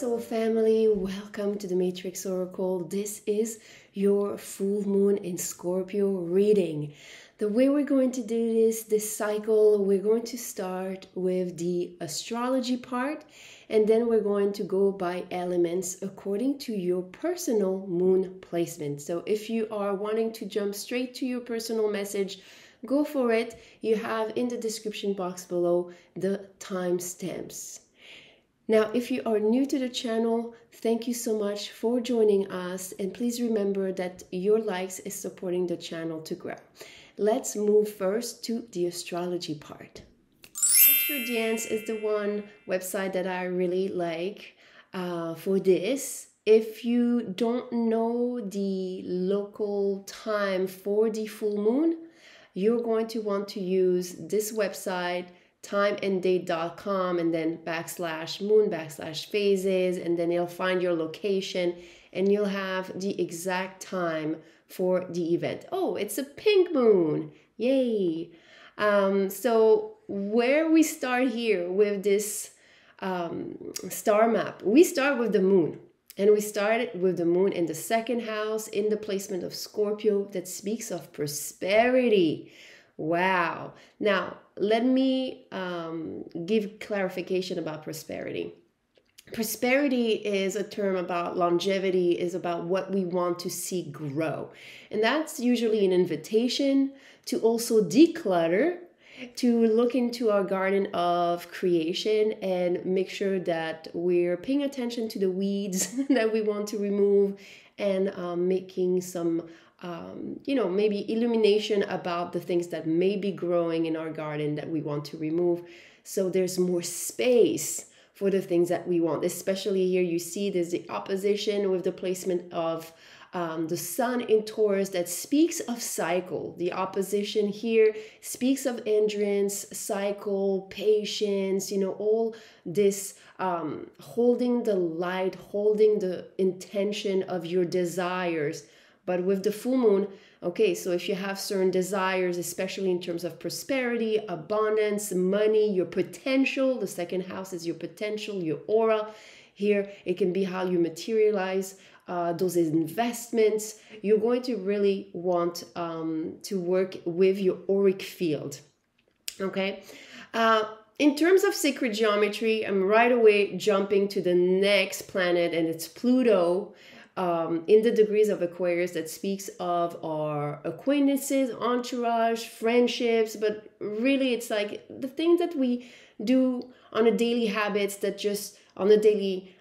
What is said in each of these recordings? soul family, welcome to the Matrix Oracle. This is your full moon in Scorpio reading. The way we're going to do this cycle, we're going to start with the astrology part, and then we're going to go by elements according to your personal moon placement. So if you are wanting to jump straight to your personal message, go for it. You have in the description box below the timestamps. Now, if you are new to the channel, thank you so much for joining us. And please remember that your likes is supporting the channel to grow. Let's move first to the astrology part. Astrodienst is the one website that I really like for this. If you don't know the local time for the full moon, you're going to want to use this website, timeanddate.com, and then /moon/phases, and then you'll find your location and you'll have the exact time for the event. Oh, it's a pink moon, yay. So where we start here with this star map, we start with the moon, and we started with the moon in the second house in the placement of Scorpio that speaks of prosperity. Wow. Now, let me give clarification about prosperity. Prosperity is a term about longevity, is about what we want to see grow. And that's usually an invitation to also declutter, to look into our garden of creation and make sure that we're paying attention to the weeds that we want to remove, and making some you know, maybe illumination about the things that may be growing in our garden that we want to remove. So there's more space for the things that we want. Especially here, you see there's the opposition with the placement of the sun in Taurus that speaks of cycle. The opposition here speaks of endurance, cycle, patience, you know, all this holding the light, holding the intention of your desires. But with the full moon, okay, so if you have certain desires, especially in terms of prosperity, abundance, money, your potential, the second house is your potential, your aura. Here, it can be how you materialize those investments. You're going to really want to work with your auric field, okay? In terms of sacred geometry, I'm right away jumping to the next planet, and it's Pluto. In the degrees of Aquarius that speaks of our acquaintances, entourage, friendships, but really it's like the things that we do on a daily habits, that just on a daily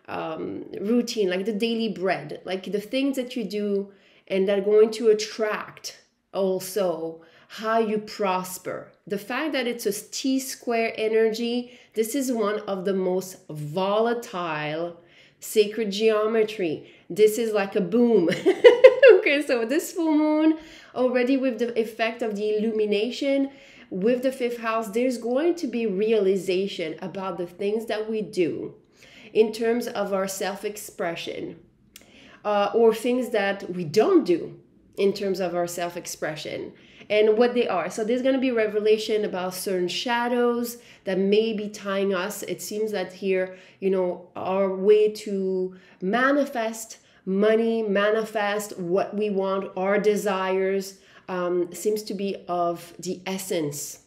routine, like the daily bread, like the things that you do and that are going to attract also how you prosper. The fact that it's a T-square energy, this is one of the most volatile sacred geometry. This is like a boom. Okay, so this full moon already with the effect of the illumination with the fifth house, there's going to be realization about the things that we do in terms of our self-expression, or things that we don't do in terms of our self-expression and what they are. So there's going to be revelation about certain shadows that may be tying us. It seems that here, you know, our way to manifest money, manifest what we want, our desires, seems to be of the essence.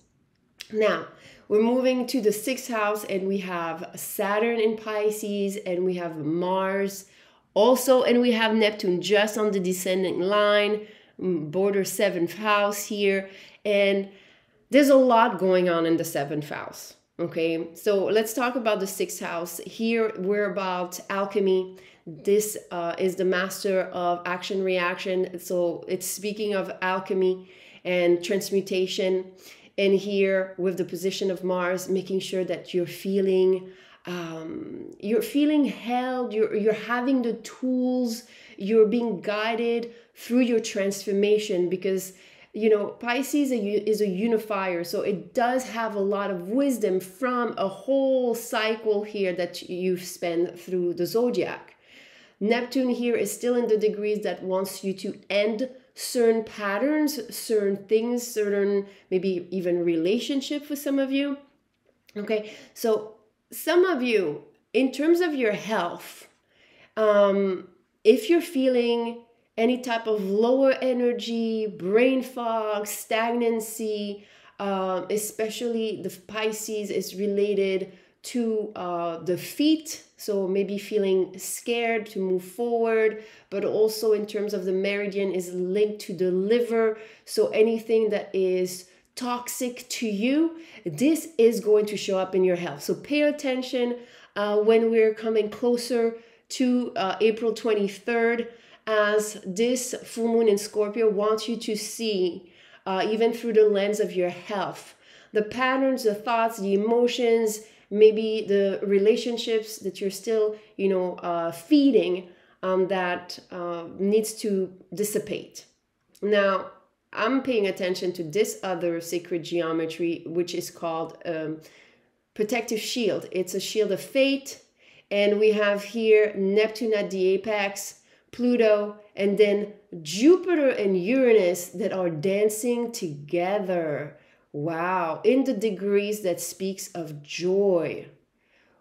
Now, we're moving to the sixth house, and we have Saturn in Pisces, and we have Mars also, and we have Neptune just on the descending line, border seventh house here, and there's a lot going on in the seventh house. Okay, so let's talk about the sixth house. Here we're about alchemy. This is the master of action reaction, so it's speaking of alchemy and transmutation. And here with the position of Mars, making sure that you're feeling held, you're having the tools, you're being guided through your transformation, because, you know, Pisces is a unifier, so it does have a lot of wisdom from a whole cycle here that you've spent through the zodiac. Neptune here is still in the degrees that wants you to end certain patterns, certain things, certain maybe even relationship for some of you. Okay, so some of you in terms of your health, if you're feeling any type of lower energy, brain fog, stagnancy, especially the Pisces is related to the feet, so maybe feeling scared to move forward, but also in terms of the meridian is linked to the liver, so anything that is toxic to you, this is going to show up in your health. So pay attention when we're coming closer to April 23rd, as this full moon in Scorpio wants you to see, even through the lens of your health, the patterns, the thoughts, the emotions, maybe the relationships that you're still, you know, feeding that needs to dissipate. Now, I'm paying attention to this other sacred geometry, which is called protective shield. It's a shield of fate. And we have here Neptune at the apex, Pluto, and then Jupiter and Uranus that are dancing together. Wow. In the degrees that speaks of joy.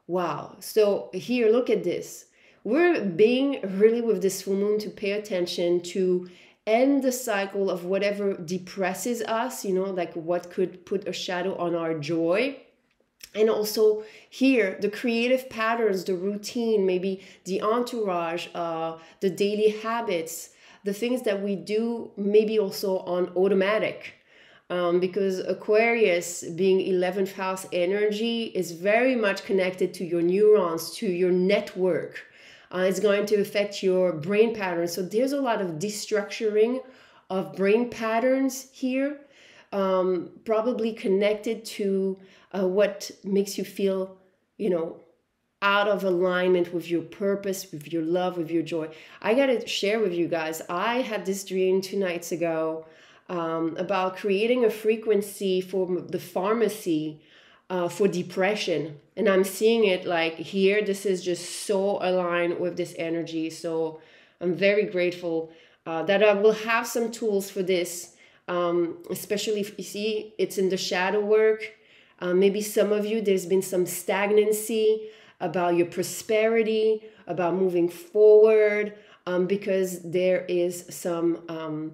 Wow. So here, look at this. We're being really with this full moon to pay attention to end the cycle of whatever depresses us, you know, like what could put a shadow on our joy. And also here, the creative patterns, the routine, maybe the entourage, the daily habits, the things that we do maybe also on automatic. Because Aquarius being 11th house energy is very much connected to your neurons, to your network. It's going to affect your brain patterns. So there's a lot of destructuring of brain patterns here, probably connected to what makes you feel, you know, out of alignment with your purpose, with your love, with your joy. I got to share with you guys, I had this dream 2 nights ago about creating a frequency for the pharmacy for depression. And I'm seeing it like here, this is just so aligned with this energy. So I'm very grateful that I will have some tools for this, especially if you see it's in the shadow work. Maybe some of you, there's been some stagnancy about your prosperity, about moving forward, because there is some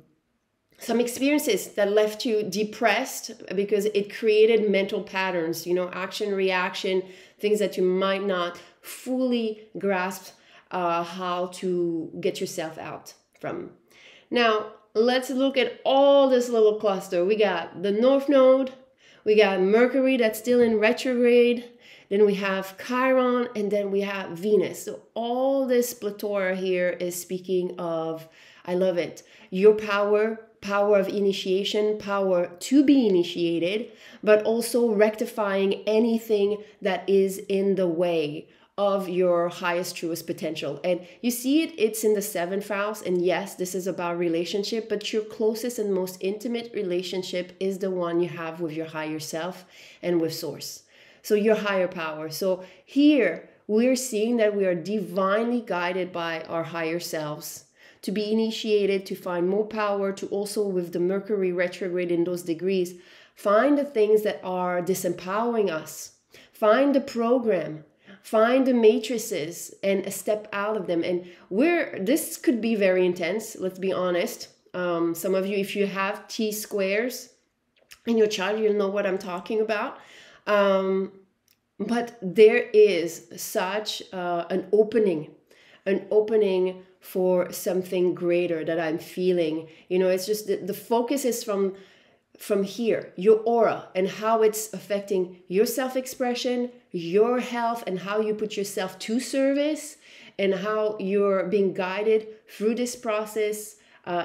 experiences that left you depressed because it created mental patterns, you know, action, reaction, things that you might not fully grasp how to get yourself out from. Now, let's look at all this little cluster. We got the North Node, we got Mercury that's still in retrograde, then we have Chiron, and then we have Venus. So all this plethora here is speaking of, I love it, your power, power of initiation, power to be initiated, but also rectifying anything that is in the way of your highest, truest potential. And you see it, it's in the 7th house. And yes, this is about relationship, but your closest and most intimate relationship is the one you have with your higher self and with source. So your higher power. So here we're seeing that we are divinely guided by our higher selves, to be initiated, to find more power, to also with the Mercury retrograde in those degrees, find the things that are disempowering us, find the program, find the matrices and step out of them. And we're, this could be very intense, let's be honest. Some of you, if you have T-squares in your chart, you'll know what I'm talking about. But there is such an opening for something greater that I'm feeling. You know, it's just the focus is from here, your aura and how it's affecting your self-expression, your health, and how you put yourself to service, and how you're being guided through this process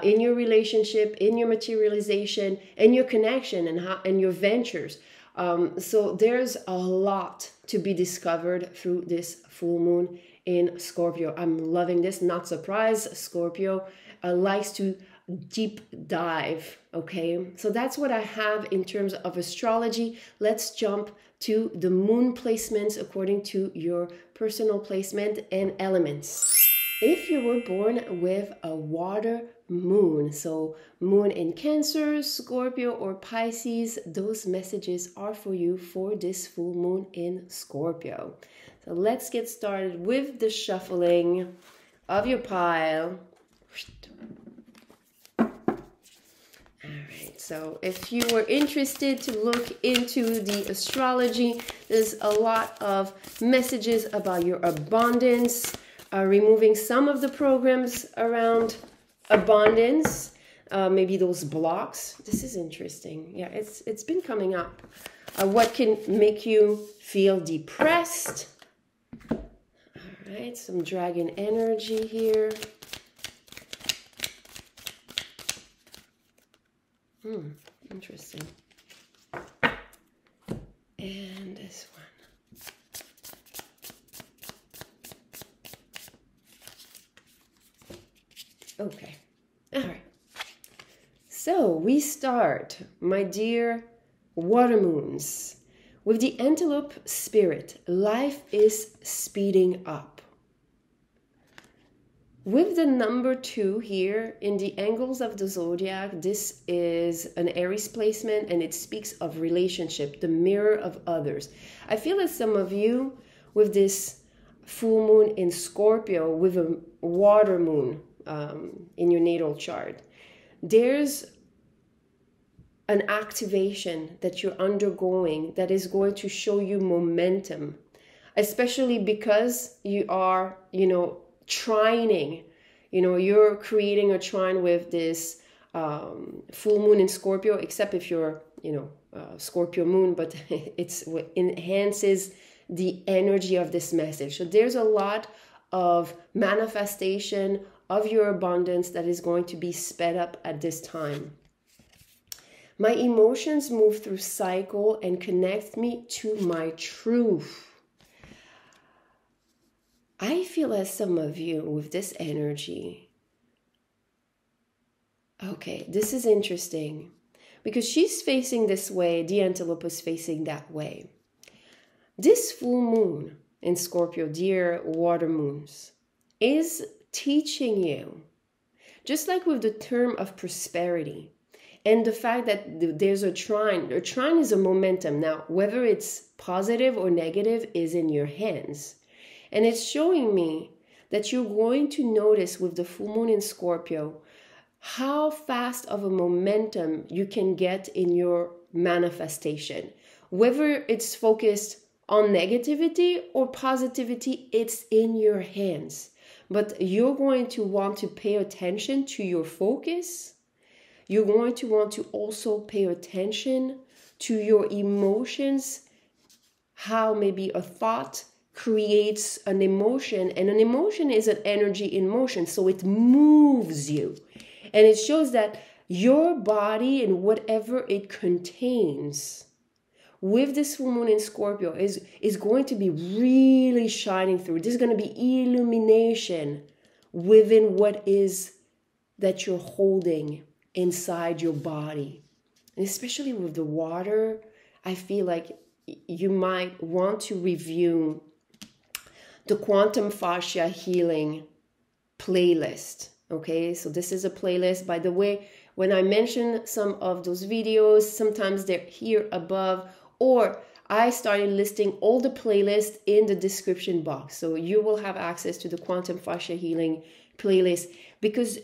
in your relationship, in your materialization, and your connection, and how, and your ventures. So there's a lot to be discovered through this full moon in Scorpio. I'm loving this. Not surprised. Scorpio likes to deep dive. Okay. So that's what I have in terms of astrology. Let's jump to the moon placements according to your personal placement and elements. If you were born with a water moon, so moon in Cancer, Scorpio, or Pisces, those messages are for you for this full moon in Scorpio. So let's get started with the shuffling of your pile. Alright, so if you were interested to look into the astrology, there's a lot of messages about your abundance, removing some of the programs around abundance, maybe those blocks. This is interesting. Yeah, it's been coming up. What can make you feel depressed? Alright, some dragon energy here. Interesting. And this one. Okay. All right. So we start, my dear water moons, with the antelope spirit. Life is speeding up. With the number 2 here in the angles of the zodiac, this is an Aries placement and it speaks of relationship, the mirror of others. I feel that some of you with this full moon in Scorpio with a water moon in your natal chart, there's an activation that you're undergoing that is going to show you momentum, especially because you are, you know, trining, you know, you're creating a trine with this full moon in Scorpio, except if you're, you know, Scorpio moon, but it's what enhances the energy of this message. So there's a lot of manifestation of your abundance that is going to be sped up at this time. My emotions move through cycle and connect me to my truth. I feel as some of you with this energy. Okay, this is interesting because she's facing this way, the antelope is facing that way. This full moon in Scorpio, dear water moons, is teaching you, just like with the term of prosperity and the fact that there's a trine. A trine is a momentum. Now, whether it's positive or negative is in your hands. And it's showing me that you're going to notice with the full moon in Scorpio how fast of a momentum you can get in your manifestation. Whether it's focused on negativity or positivity, it's in your hands. But you're going to want to pay attention to your focus. You're going to want to also pay attention to your emotions, how maybe a thought creates an emotion, and an emotion is an energy in motion, so it moves you. And it shows that your body and whatever it contains with this full moon in Scorpio is going to be really shining through. There's going to be illumination within what is that you're holding inside your body. And especially with the water, I feel like you might want to review the Quantum Fascia Healing Playlist. Okay, so this is a playlist. By the way, when I mention some of those videos, sometimes they're here above, or I started listing all the playlists in the description box. So you will have access to the Quantum Fascia Healing Playlist, because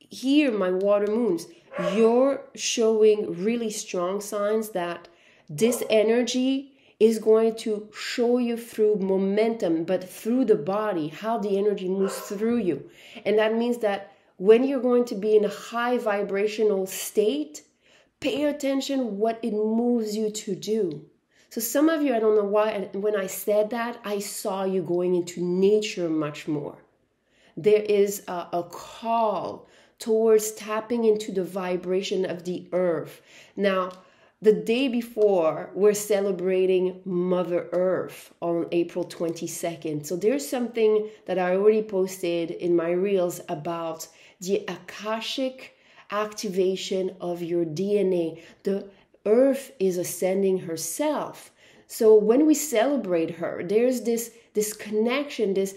here, my water moons, you're showing really strong signs that this energy is going to show you through momentum, but through the body, how the energy moves through you. And that means that when you're going to be in a high vibrational state, pay attention what it moves you to do. So some of you, I don't know why, and when I said that, I saw you going into nature much more. There is a call towards tapping into the vibration of the earth. Now, the day before, we're celebrating Mother Earth on April 22nd. So there's something that I already posted in my reels about the Akashic activation of your DNA. The Earth is ascending herself. So when we celebrate her, there's this connection, this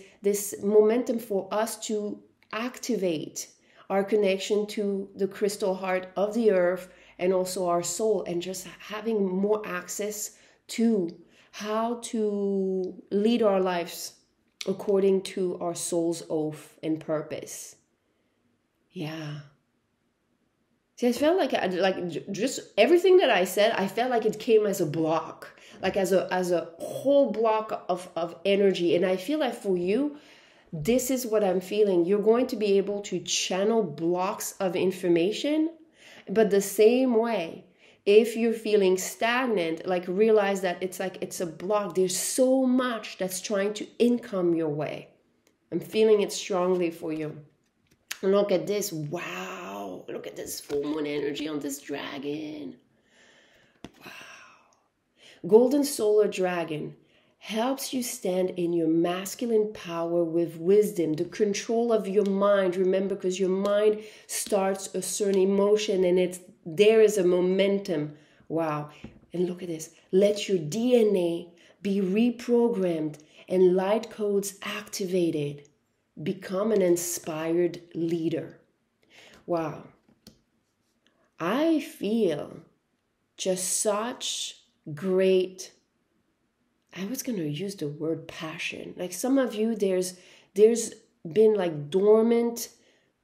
momentum for us to activate our connection to the crystal heart of the Earth, and also our soul, and just having more access to how to lead our lives according to our soul's oath and purpose. Yeah. See, I felt like just everything that I said, I felt like it came as a block, like as a whole block of energy. And I feel like for you, this is what I'm feeling. You're going to be able to channel blocks of information, but the same way. If you're feeling stagnant, like realize that it's a block. There's so much that's trying to income your way. I'm feeling it strongly for you. And look at this. Wow. Look at this full moon energy on this dragon. Wow. Golden solar dragon helps you stand in your masculine power with wisdom, the control of your mind. Remember, because your mind starts a certain emotion and there is a momentum. Wow. And look at this. Let your DNA be reprogrammed and light codes activated. Become an inspired leader. Wow. I feel just such great, I was going to use the word passion. Like some of you, there's been like dormant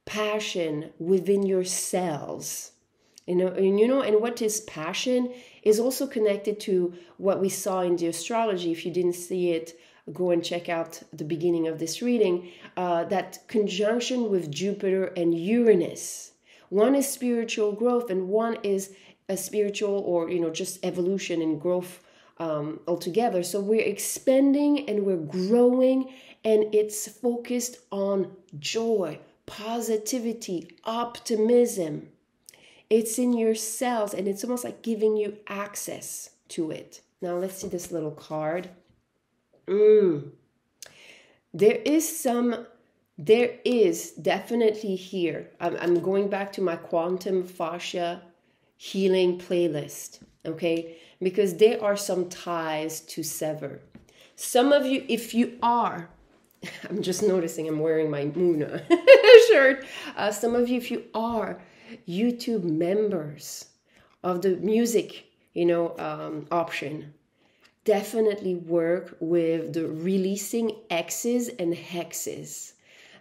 passion within your cells. And what is passion is also connected to what we saw in the astrology. If you didn't see it, go and check out the beginning of this reading, that conjunction with Jupiter and Uranus. One is spiritual growth and one is a spiritual or, just evolution and growth altogether. So we're expanding and we're growing, and it's focused on joy, positivity, optimism. It's in your cells, and it's almost like giving you access to it. Now let's see this little card. There is definitely here. I'm going back to my Quantum Fascia Healing Playlist, okay? Because there are some ties to sever. Some of you, if you are, I'm just noticing I'm wearing my Muna shirt. Some of you, if you are YouTube members of the music option, definitely work with the releasing X's and hexes.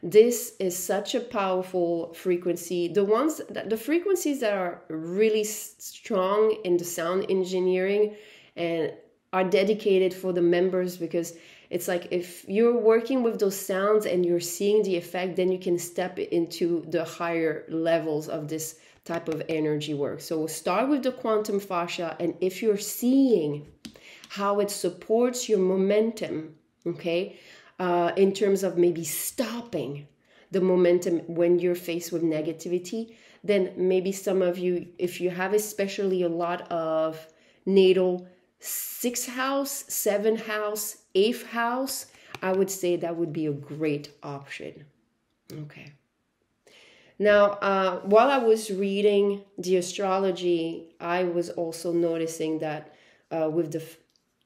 This is such a powerful frequency. The frequencies that are really strong in the sound engineering and are dedicated for the members, because it's like if you're working with those sounds and you're seeing the effect, then you can step into the higher levels of this type of energy work. So we'll start with the Quantum Fascia, and if you're seeing how it supports your momentum, okay, in terms of maybe stopping the momentum when you're faced with negativity, then maybe some of you, if you have especially a lot of natal 6th house, 7th house, 8th house, I would say that would be a great option. Okay. Now, while I was reading the astrology, I was also noticing that with the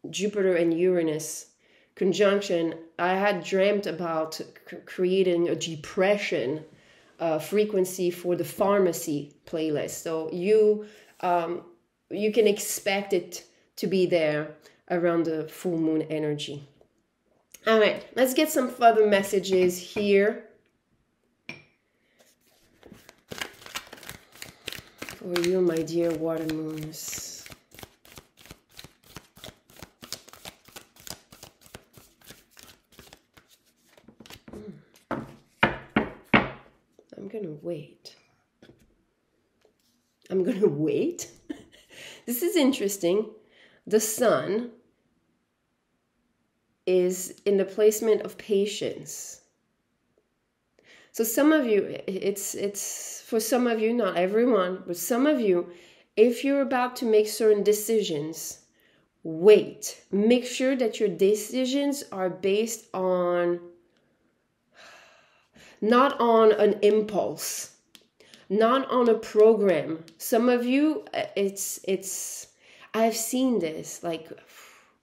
Jupiter and Uranus conjunction, I had dreamt about creating a depression frequency for the Pharmacy playlist. So you can expect it to be there around the full moon energy. All right, let's get some further messages here for you, my dear water moons. I'm gonna wait. I'm gonna wait? This is interesting. The sun is in the placement of patience. So some of you, it's for some of you, not everyone, but some of you, if you're about to make certain decisions, wait. Make sure that your decisions are based on, not on an impulse, not on a program. Some of you, I've seen this like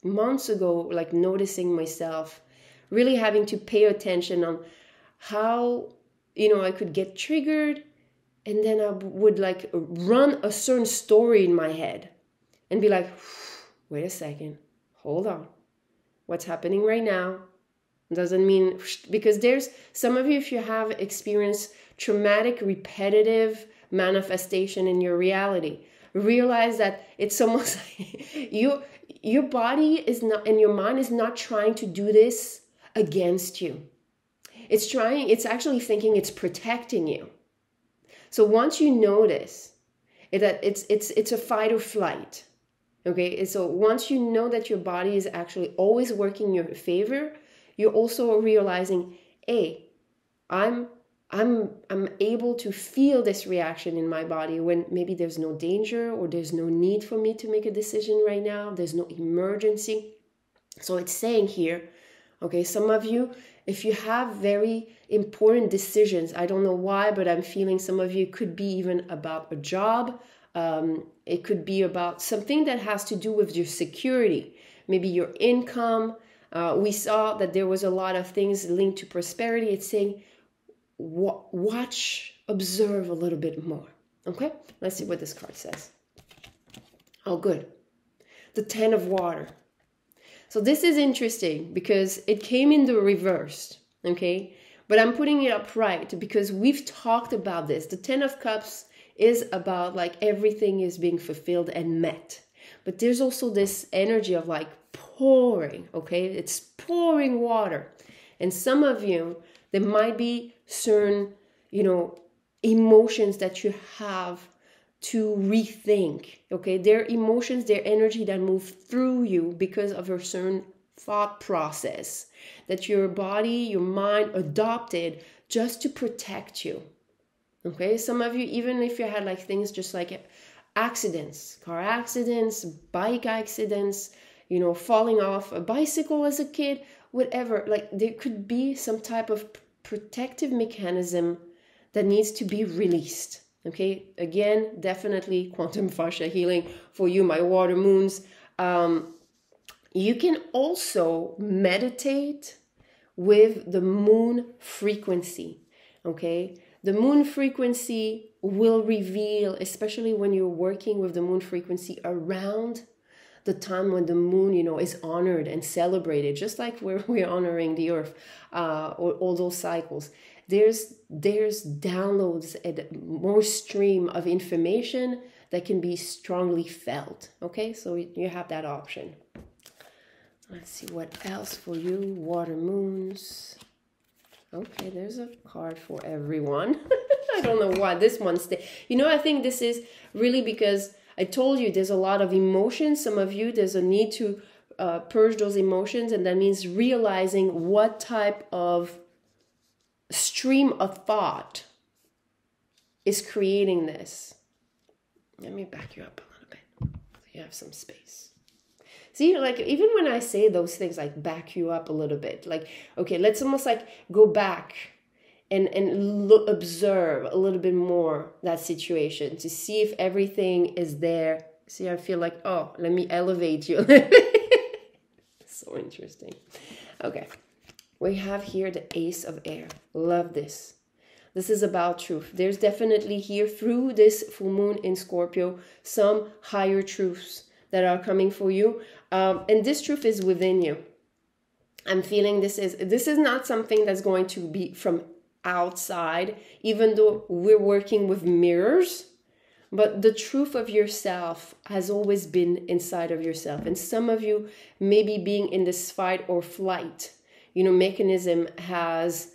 months ago, like noticing myself really having to pay attention on how, I could get triggered, and then I would like run a certain story in my head and be like, wait a second, hold on. What's happening right now doesn't mean, because there's some of you, if you have experienced traumatic, repetitive manifestation in your reality, realize that it's almost like your body is not, and your mind is not trying to do this against you. It's trying, it's actually thinking it's protecting you. So once you notice that it's a fight or flight, okay? And so once you know that your body is actually always working in your favor, you're also realizing, hey, I'm able to feel this reaction in my body when maybe there's no danger or there's no need for me to make a decision right now. There's no emergency. So it's saying here, okay, some of you, if you have very important decisions, I don't know why, but I'm feeling some of you, could be even about a job. It could be about something that has to do with your security, maybe your income. We saw that there was a lot of things linked to prosperity. It's saying, watch, observe a little bit more. Okay, let's see what this card says. Oh, good. The 10 of water. So this is interesting because it came in the reverse, okay? But I'm putting it up right because we've talked about this. The 10 of cups is about like everything is being fulfilled and met. But there's also this energy of like pouring, okay? It's pouring water. And some of you, there might be certain, you know, emotions that you have to rethink, okay? Their emotions, their energy that move through you because of a certain thought process that your body, your mind adopted just to protect you, okay? Some of you, even if you had like things just like accidents, car accidents, bike accidents, you know, falling off a bicycle as a kid, whatever, like there could be some type of protective mechanism that needs to be released. Okay, again, definitely quantum fascia healing for you, my water moons. You can also meditate with the moon frequency, okay? The moon frequency will reveal, especially when you're working with the moon frequency around the time when the moon, you know, is honored and celebrated, just like we're honoring the earth, or all those cycles. There's downloads and more stream of information that can be strongly felt. Okay, so you have that option. Let's see what else for you, water moons. Okay, there's a card for everyone. I don't know why this one's there. You know, I think this is really because I told you there's a lot of emotions. Some of you, there's a need to purge those emotions. And that means realizing what type of stream of thought is creating this. Let me back you up a little bit so you have some space. See, like even when I say those things, like back you up a little bit, like, okay, let's almost like go back and look, observe a little bit more that situation to see if everything is there. See, I feel like, oh, let me elevate you. So interesting. Okay. We have here the Ace of Air. Love this. This is about truth. There's definitely here through this full moon in Scorpio, some higher truths that are coming for you. And this truth is within you. I'm feeling this is not something that's going to be from outside, even though we're working with mirrors. But the truth of yourself has always been inside of yourself. And some of you may be being in this fight or flight, you know, mechanism has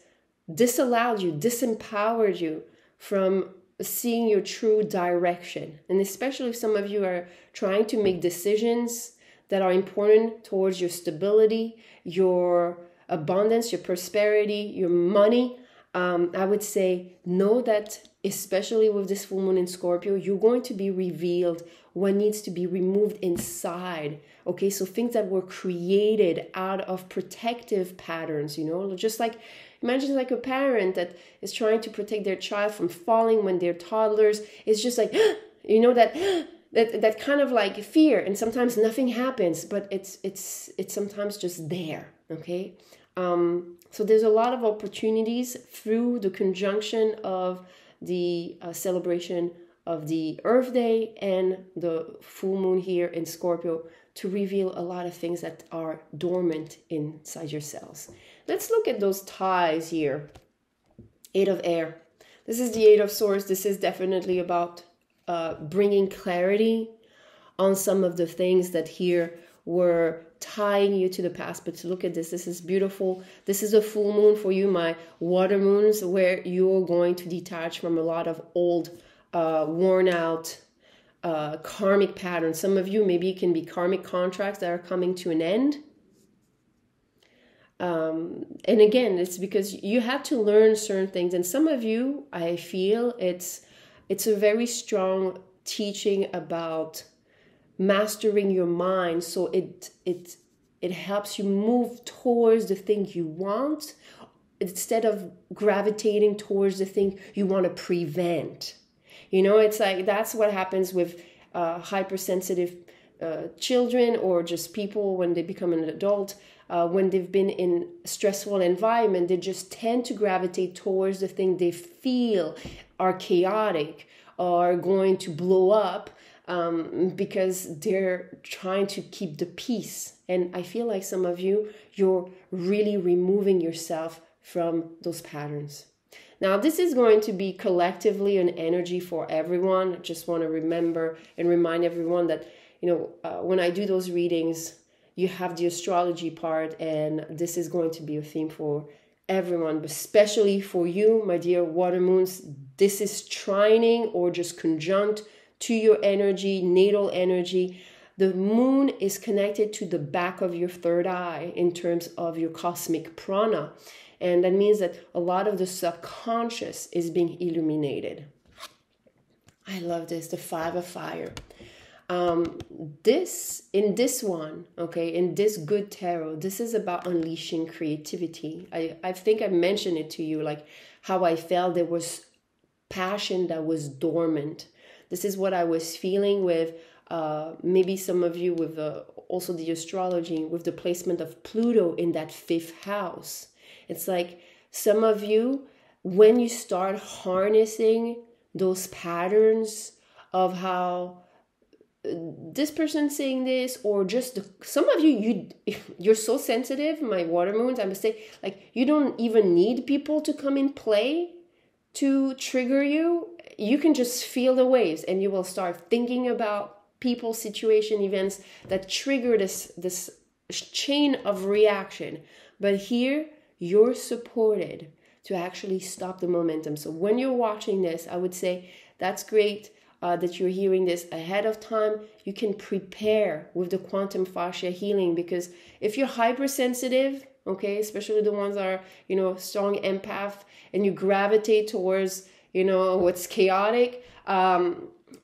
disallowed you, disempowered you from seeing your true direction. And especially if some of you are trying to make decisions that are important towards your stability, your abundance, your prosperity, your money, I would say know that especially with this full moon in Scorpio, you're going to be revealed what needs to be removed inside. Okay, so things that were created out of protective patterns, you know, just like imagine like a parent that is trying to protect their child from falling when they're toddlers. It's just like, you know, that kind of like fear, and sometimes nothing happens, but it's sometimes just there. Okay. So there's a lot of opportunities through the conjunction of the celebration of the Earth Day and the full moon here in Scorpio to reveal a lot of things that are dormant inside yourselves. Let's look at those ties here. Eight of Air. This is the Eight of Swords. This is definitely about bringing clarity on some of the things that here were tying you to the past. But look at this. This is beautiful. This is a full moon for you, my water moons, where you're going to detach from a lot of old, worn out karmic patterns. Some of you, maybe it can be karmic contracts that are coming to an end. And again, it's because you have to learn certain things. And some of you, I feel it's a very strong teaching about mastering your mind, so it helps you move towards the thing you want instead of gravitating towards the thing you want to prevent. You know, it's like that's what happens with hypersensitive children, or just people when they become an adult. When they've been in a stressful environment, they just tend to gravitate towards the thing they feel are chaotic or going to blow up, because they're trying to keep the peace. And I feel like some of you, you're really removing yourself from those patterns. Now, this is going to be collectively an energy for everyone. I just want to remember and remind everyone that, you know, when I do those readings, you have the astrology part, and this is going to be a theme for everyone, but especially for you, my dear water moons. This is trining or just conjunct to your energy, natal energy. The moon is connected to the back of your third eye in terms of your cosmic prana. And that means that a lot of the subconscious is being illuminated. I love this, the Five of Fire. In this one, okay, in this Good Tarot, this is about unleashing creativity. I think I mentioned it to you, like how I felt there was passion that was dormant. This is what I was feeling with maybe some of you with also the astrology, with the placement of Pluto in that fifth house. It's like some of you, when you start harnessing those patterns of how this person saying this, or just some of you, you're so sensitive, my water moons, I must say, like you don't even need people to come in play to trigger you. You can just feel the waves, and you will start thinking about people, situation, events that trigger this chain of reaction. But here you're supported to actually stop the momentum. So when you're watching this, I would say that's great. That you're hearing this ahead of time, you can prepare with the quantum fascia healing, because if you're hypersensitive, okay, especially the ones that are, you know, strong empath, and you gravitate towards, you know, what's chaotic,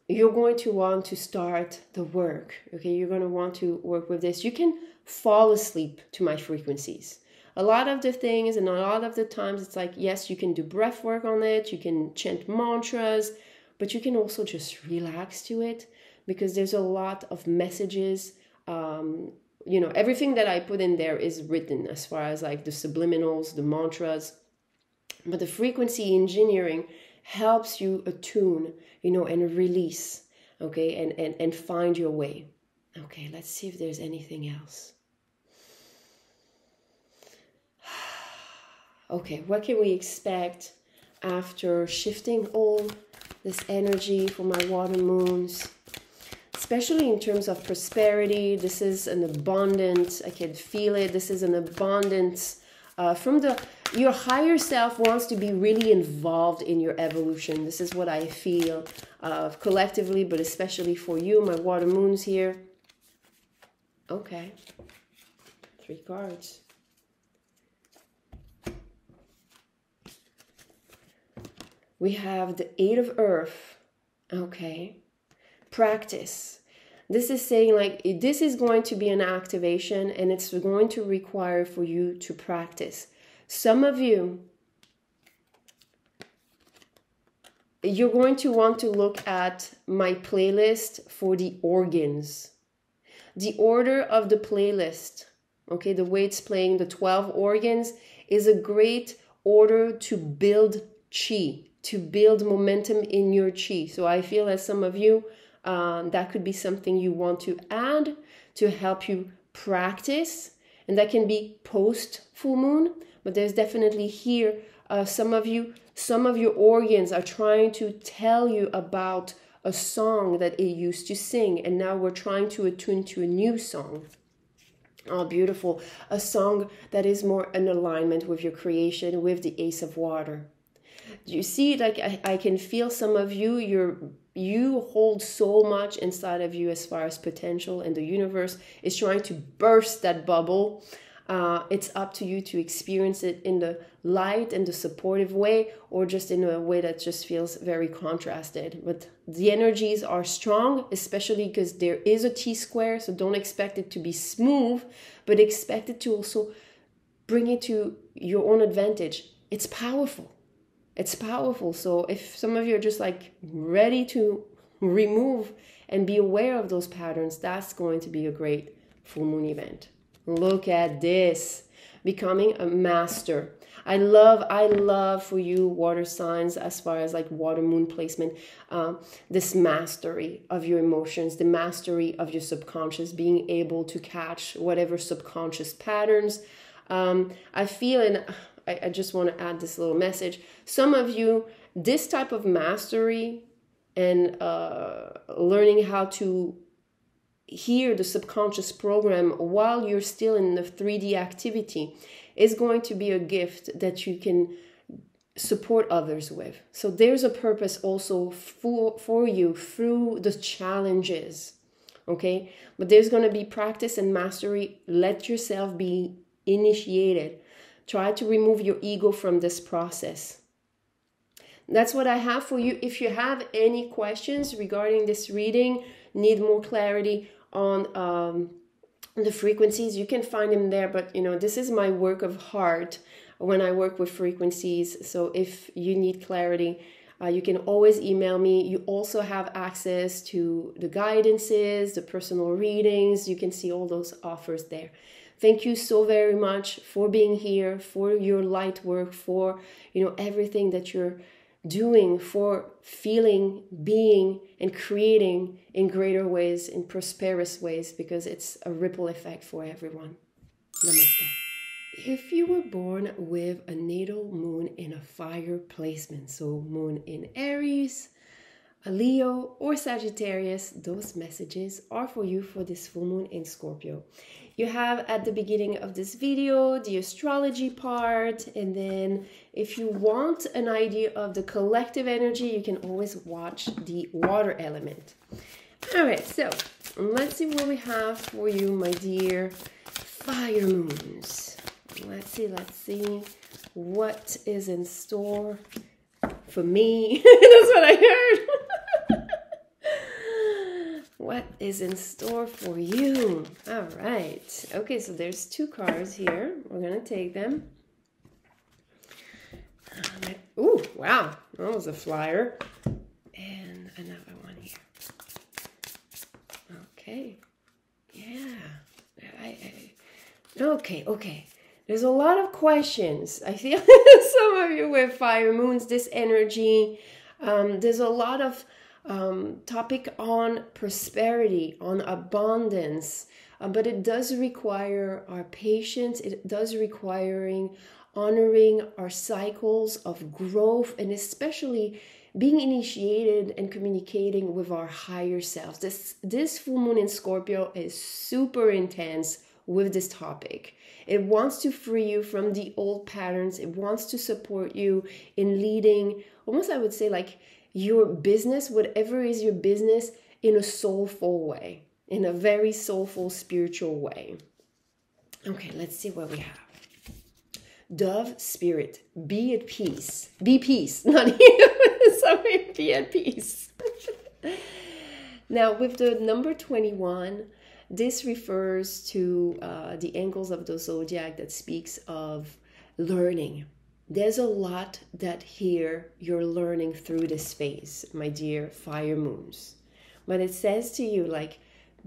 you're going to want to start the work, okay? You're going to want to work with this. You can fall asleep to my frequencies. A lot of the things and a lot of the times it's like, yes, you can do breath work on it, you can chant mantras, but you can also just relax to it, because there's a lot of messages. You know, everything that I put in there is written as far as like the subliminals, the mantras. But the frequency engineering helps you attune, you know, and release, okay, and find your way. Okay, let's see if there's anything else. Okay, what can we expect after shifting all this energy for my water moons, especially in terms of prosperity? This is an abundant, I can feel it. This is an abundance from your higher self wants to be really involved in your evolution. This is what I feel collectively, but especially for you, my water moons here. Okay, three cards. We have the Eight of Earth, okay, practice. This is saying like, this is going to be an activation, and it's going to require for you to practice. Some of you, you're going to want to look at my playlist for the organs. The order of the playlist, okay, the way it's playing, the 12 organs, is a great order to build chi, to build momentum in your chi. So I feel that some of you, that could be something you want to add to help you practice. And that can be post full moon, but there's definitely here some of your organs are trying to tell you about a song that it used to sing, and now we're trying to attune to a new song. Oh, beautiful. A song that is more in alignment with your creation, with the Ace of Water. You see, like I can feel some of you, you hold so much inside of you as far as potential, and the universe is trying to burst that bubble. It's up to you to experience it in the light and the supportive way, or just in a way that just feels very contrasted. But the energies are strong, especially because there is a T-square, so don't expect it to be smooth, but expect it to also bring it to your own advantage. It's powerful. It's powerful. So if some of you are just like ready to remove and be aware of those patterns, that's going to be a great full moon event. Look at this. Becoming a master. I love for you water signs, as far as like water moon placement, this mastery of your emotions, the mastery of your subconscious, being able to catch whatever subconscious patterns. I feel, and I just want to add this little message. Some of you, this type of mastery and learning how to hear the subconscious program while you're still in the 3D activity is going to be a gift that you can support others with. So there's a purpose also for you through the challenges, okay? But there's going to be practice and mastery. Let yourself be initiated. Try to remove your ego from this process. That's what I have for you. If you have any questions regarding this reading, need more clarity on the frequencies, you can find them there. But, you know, this is my work of heart when I work with frequencies. So if you need clarity, you can always email me. You also have access to the guidances, the personal readings. You can see all those offers there. Thank you so very much for being here, for your light work, for, you know, everything that you're doing, for feeling, being, and creating in greater ways, in prosperous ways, because it's a ripple effect for everyone. Namaste. If you were born with a natal moon in a fire placement, so moon in Aries, a Leo, or Sagittarius, those messages are for you for this full moon in Scorpio. You have at the beginning of this video the astrology part, and then if you want an idea of the collective energy, you can always watch the water element. All right, so let's see what we have for you, my dear fire moons. Let's see what is in store for me. That's what I heard. What is in store for you? All right. Okay, so there's two cards here. We're going to take them. Ooh, wow. That was a flyer. And another one here. Okay. Yeah. Okay. There's a lot of questions. I feel some of you with fire moons, this energy. There's a lot of topic on prosperity, on abundance, but it does require our patience. It does requiring honoring our cycles of growth, and especially being initiated and communicating with our higher selves. This full moon in Scorpio is super intense with this topic. It wants to free you from the old patterns. It wants to support you in leading, almost I would say, like your business, whatever is your business, in a soulful way, in a very soulful, spiritual way. Okay, let's see what we have. Dove spirit, be at peace. Be peace, not here. Sorry, be at peace. Now, with the number 21, this refers to the angles of the zodiac that speaks of learning. There's a lot that here you're learning through this phase, my dear fire moons. But it says to you, like,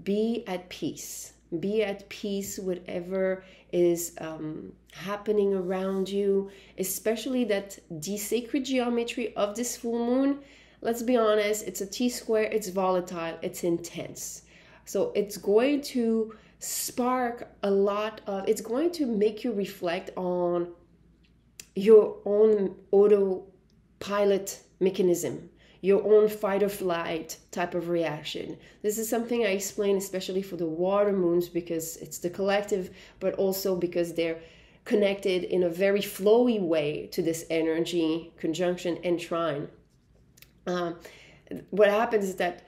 be at peace. Be at peace whatever is happening around you, especially that the sacred geometry of this full moon. Let's be honest, it's a T-square, it's volatile, it's intense. So it's going to spark a lot of, it's going to make you reflect on your own autopilot mechanism, your own fight or flight type of reaction. This is something I explain especially for the water moons because it's the collective, but also because they're connected in a very flowy way to this energy conjunction and trine. What happens is that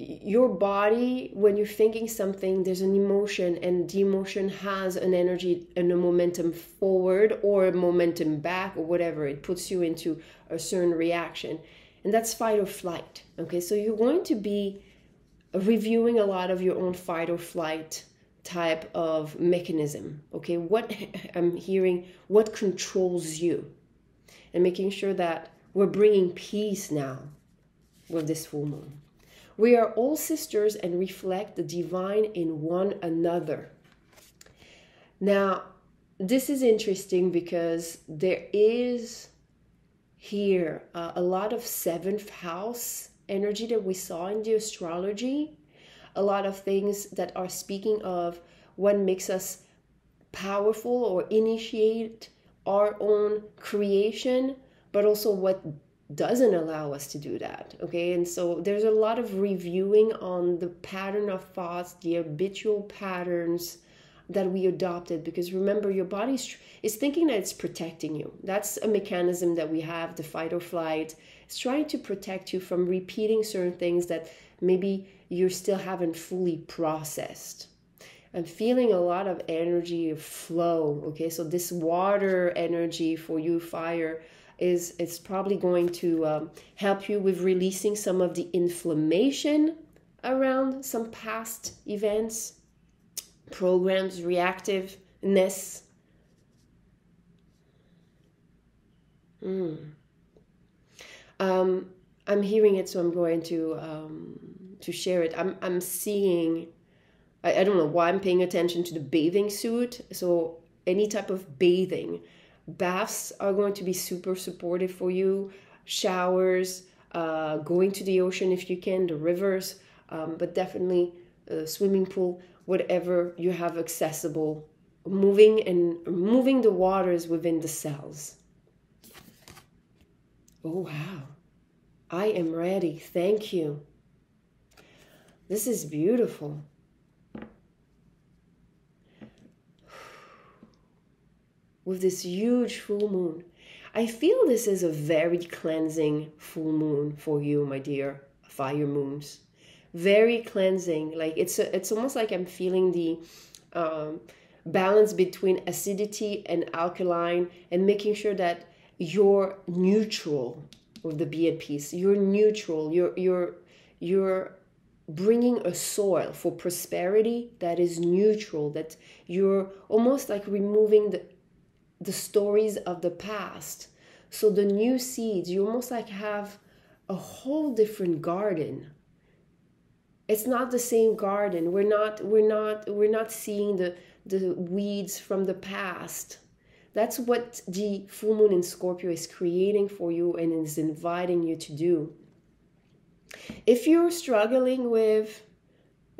your body, when you're thinking something, there's an emotion, and the emotion has an energy and a momentum forward or a momentum back or whatever. It puts you into a certain reaction, and that's fight or flight. Okay, so you're going to be reviewing a lot of your own fight or flight type of mechanism. Okay, what I'm hearing, what controls you, and making sure that we're bringing peace now with this full moon. We are all sisters and reflect the divine in one another. Now, this is interesting because there is here a lot of seventh house energy that we saw in the astrology. A lot of things that are speaking of what makes us powerful or initiate our own creation, but also what doesn't allow us to do that. Okay, and so there's a lot of reviewing on the pattern of thoughts, the habitual patterns that we adopted, because remember, your body is thinking that it's protecting you. That's a mechanism that we have, the fight or flight. It's trying to protect you from repeating certain things that maybe you still haven't fully processed. I'm feeling a lot of energy flow. Okay, so this water energy for you, fire, is it's probably going to help you with releasing some of the inflammation around some past events, programs, reactiveness. I'm hearing it, so I'm going to share it. I'm seeing, I don't know why I'm paying attention to the bathing suit, so any type of bathing. Baths are going to be super supportive for you, showers, going to the ocean if you can, the rivers, but definitely swimming pool, whatever you have accessible, moving the waters within the cells. Oh, wow. I am ready. Thank you. This is beautiful. With this huge full moon, I feel this is a very cleansing full moon for you, my dear fire moons. Very cleansing. Like it's almost like I'm feeling the balance between acidity and alkaline, and making sure that you're neutral with the be at peace. You're neutral. You're bringing a soil for prosperity that is neutral. That you're almost like removing the stories of the past. So the new seeds, you almost like have a whole different garden. It's not the same garden. We're not seeing the weeds from the past. That's what the full moon in Scorpio is creating for you and is inviting you to do. If you're struggling with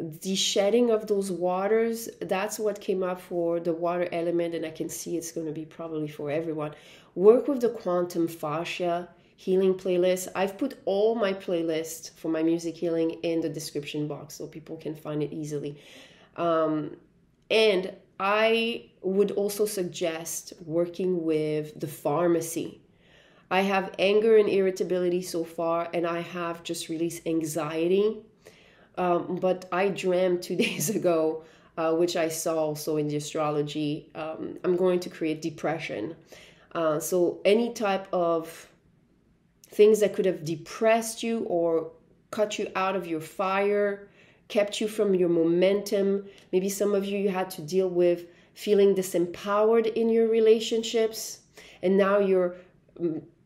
the shedding of those waters, that's what came up for the water element, and I can see it's going to be probably for everyone. Work with the Quantum Fascia Healing Playlist. I've put all my playlists for my music healing in the description box so people can find it easily. And I would also suggest working with the Pharmacy. I have anger and irritability so far, and I have just released anxiety. But I dreamt 2 days ago, which I saw also in the astrology, I'm going to create depression. So any type of things that could have depressed you or cut you out of your fire, kept you from your momentum. Maybe some of you had to deal with feeling disempowered in your relationships, and now you're...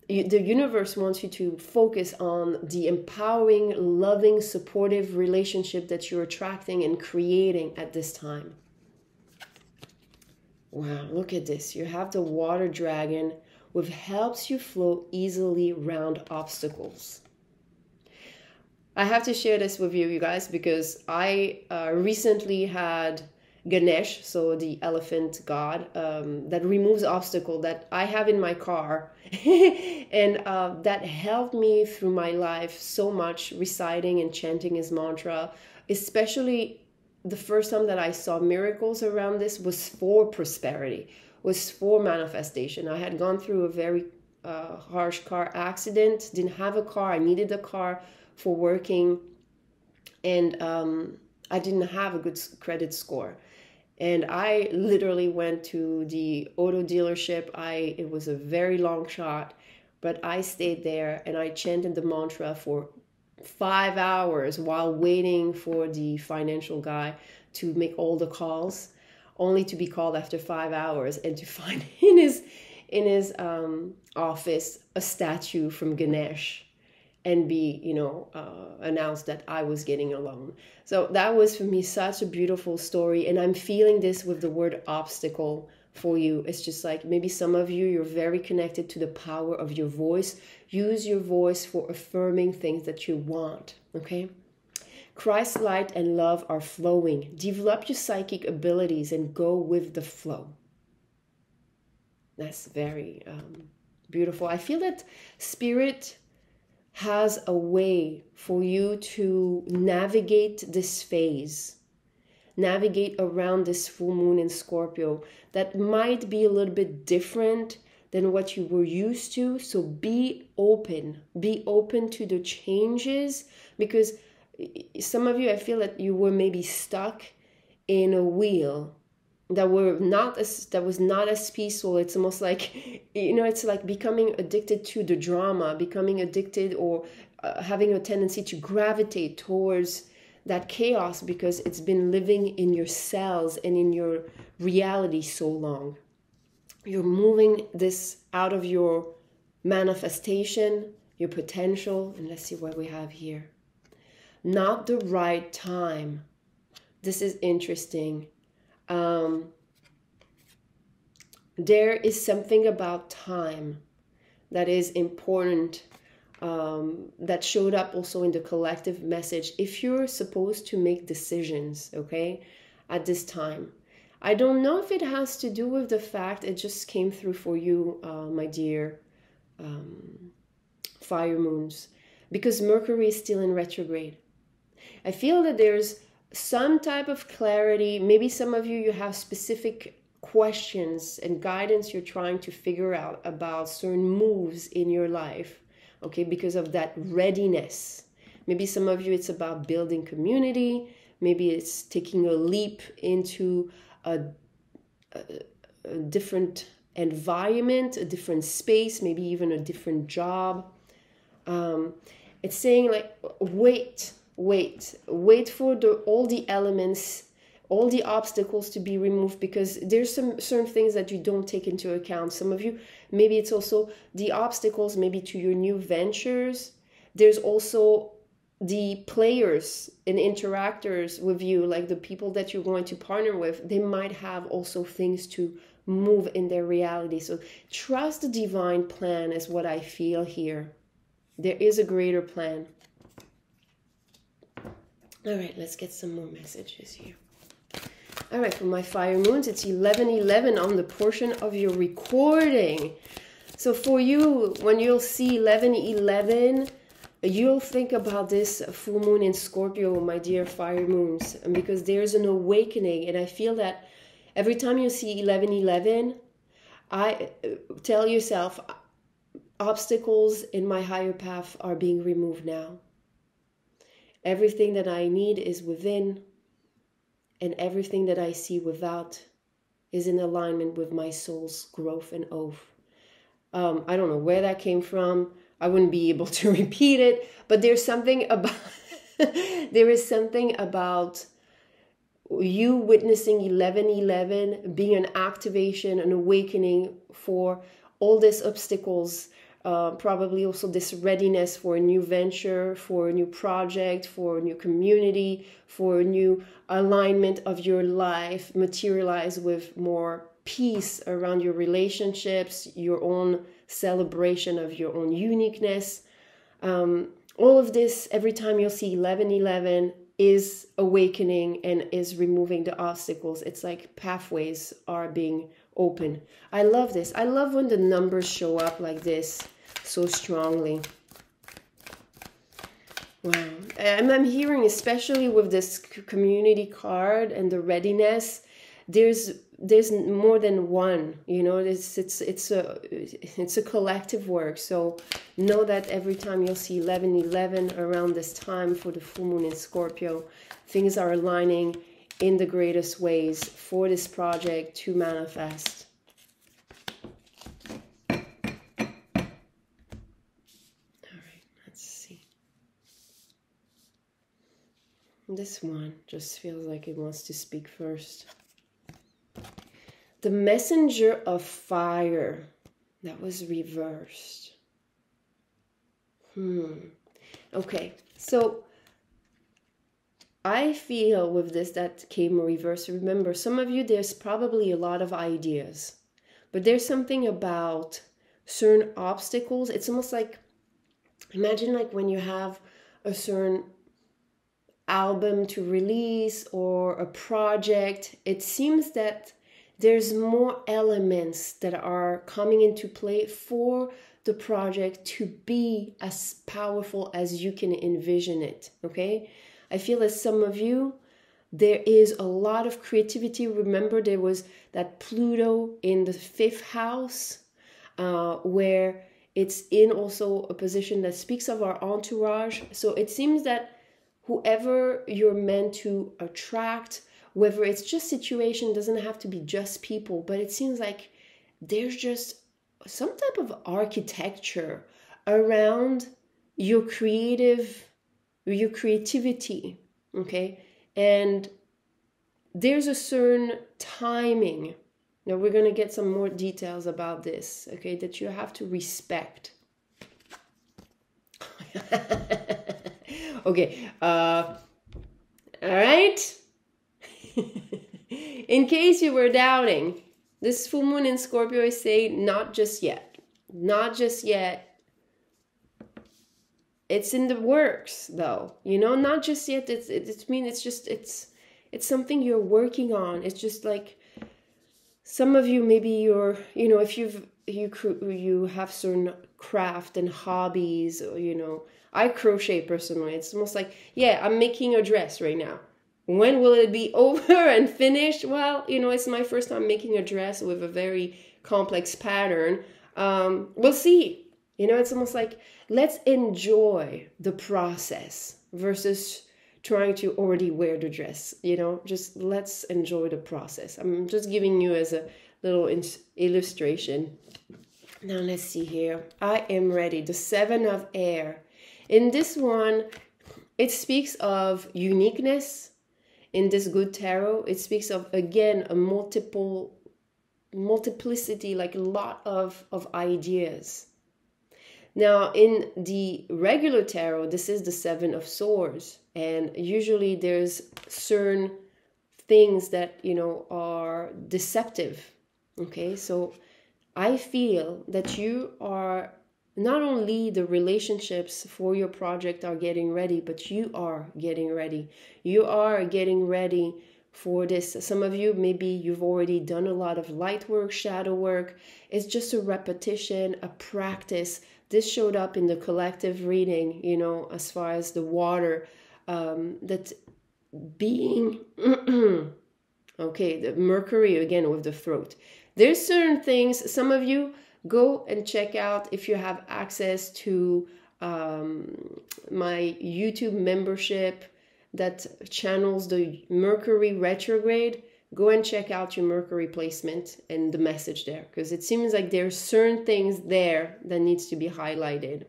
The universe wants you to focus on the empowering, loving, supportive relationship that you're attracting and creating at this time. Wow, look at this. You have the water dragon, which helps you flow easily around obstacles. I have to share this with you, you guys, because I recently had Ganesh, so the elephant god that removes obstacle, that I have in my car and that helped me through my life so much, reciting and chanting his mantra. Especially the first time that I saw miracles around this was for prosperity, was for manifestation. I had gone through a very harsh car accident, didn't have a car, I needed a car for working, and I didn't have a good credit score. And I literally went to the auto dealership. It was a very long shot, but I stayed there and I chanted the mantra for 5 hours while waiting for the financial guy to make all the calls, only to be called after 5 hours and to find in his office a statue from Ganesh and be, you know, announced that I was getting a loan. So that was for me such a beautiful story. And I'm feeling this with the word obstacle for you. It's just like, maybe some of you, you're very connected to the power of your voice. Use your voice for affirming things that you want, okay? Christ's light and love are flowing. Develop your psychic abilities and go with the flow. That's very beautiful. I feel that Spirit has a way for you to navigate this phase, navigate around this full moon in Scorpio that might be a little bit different than what you were used to. So be open to the changes, because some of you, I feel that you were maybe stuck in a wheel that was not as peaceful. It's almost like, you know, it's like becoming addicted to the drama, becoming addicted or having a tendency to gravitate towards that chaos because it's been living in your cells and in your reality so long. You're moving this out of your manifestation, your potential. And let's see what we have here. Not the right time. This is interesting. There is something about time that is important, that showed up also in the collective message. If you're supposed to make decisions, okay, at this time, I don't know if it has to do with the fact it just came through for you, my dear fire moons, because Mercury is still in retrograde. I feel that there's some type of clarity. Maybe some of you, you have specific questions and guidance you're trying to figure out about certain moves in your life, okay, because of that readiness. Maybe some of you, it's about building community. Maybe it's taking a leap into a different environment, a different space, maybe even a different job. It's saying like, wait for all the elements, all the obstacles to be removed, because there's some certain things that you don't take into account. Some of you, maybe it's also the obstacles, maybe to your new ventures. There's also the players and interactors with you, like the people that you're going to partner with. They might have also things to move in their reality. So trust the divine plan is what I feel here. There is a greater plan. All right, let's get some more messages here. All right, for my fire moons, it's 11:11 on the portion of your recording. So for you, when you'll see 11:11, you'll think about this full moon in Scorpio, my dear fire moons, because there's an awakening. And I feel that every time you see 11:11, I tell yourself, obstacles in my higher path are being removed now. Everything that I need is within, and everything that I see without is in alignment with my soul's growth and oath. I don't know where that came from. I wouldn't be able to repeat it, but there's something about there is something about you witnessing 11:11 being an activation, an awakening for all these obstacles, probably also this readiness for a new venture, for a new project, for a new community, for a new alignment of your life, materialize with more peace around your relationships, your own celebration of your own uniqueness. all of this, every time you'll see 1111 is awakening and is removing the obstacles. It's like pathways are being open. I love this. I love when the numbers show up like this so strongly. Wow. And I'm hearing, especially with this community card and the readiness, there's more than one, you know, it's a collective work. So know that every time you'll see 1111 around this time for the full moon in Scorpio, things are aligning in the greatest ways for this project to manifest. All right, let's see. This one just feels like it wants to speak first. The messenger of fire, that was reversed. Okay, so I feel with this that came reversed. Remember, some of you, there's probably a lot of ideas, but there's something about certain obstacles. It's almost like, imagine like when you have a certain album to release or a project, it seems that there's more elements that are coming into play for the project to be as powerful as you can envision it, okay? I feel as some of you, there is a lot of creativity. Remember, there was that Pluto in the 5th house where it's in also a position that speaks of our entourage. So it seems that whoever you're meant to attract, whether it's just situation, doesn't have to be just people, but it seems like there's just some type of architecture around your creativity, okay? And there's a certain timing. Now we're going to get some more details about this, okay, that you have to respect. Okay, all right. In case you were doubting, this full moon in Scorpio is saying not just yet. Not just yet. It's in the works though. You know, not just yet. It's something you're working on. It's just like some of you, maybe you're, you know, if you have certain craft and hobbies, or, you know, I crochet personally. It's almost like, yeah, I'm making a dress right now. When will it be over and finished? Well, you know, it's my first time making a dress with a very complex pattern. We'll see. You know, it's almost like, let's enjoy the process versus trying to already wear the dress. You know, just let's enjoy the process. I'm just giving you as a little illustration. Now, let's see here. I am ready. The 7 of air. In this one, it speaks of uniqueness. In this Good Tarot, it speaks of, again, a multiplicity, like a lot of ideas. Now, in the regular tarot, this is the 7 of swords. And usually there's certain things that, you know, are deceptive. Okay, so I feel that you are, not only the relationships for your project are getting ready, but you are getting ready. You are getting ready for this. Some of you, maybe you've already done a lot of light work, shadow work. It's just a repetition, a practice. This showed up in the collective reading, you know, as far as the water, that being, okay, the Mercury again with the throat. There's certain things, some of you, go and check out if you have access to my YouTube membership that channels the Mercury retrograde. Go and check out your Mercury placement and the message there, because it seems like there are certain things there that needs to be highlighted.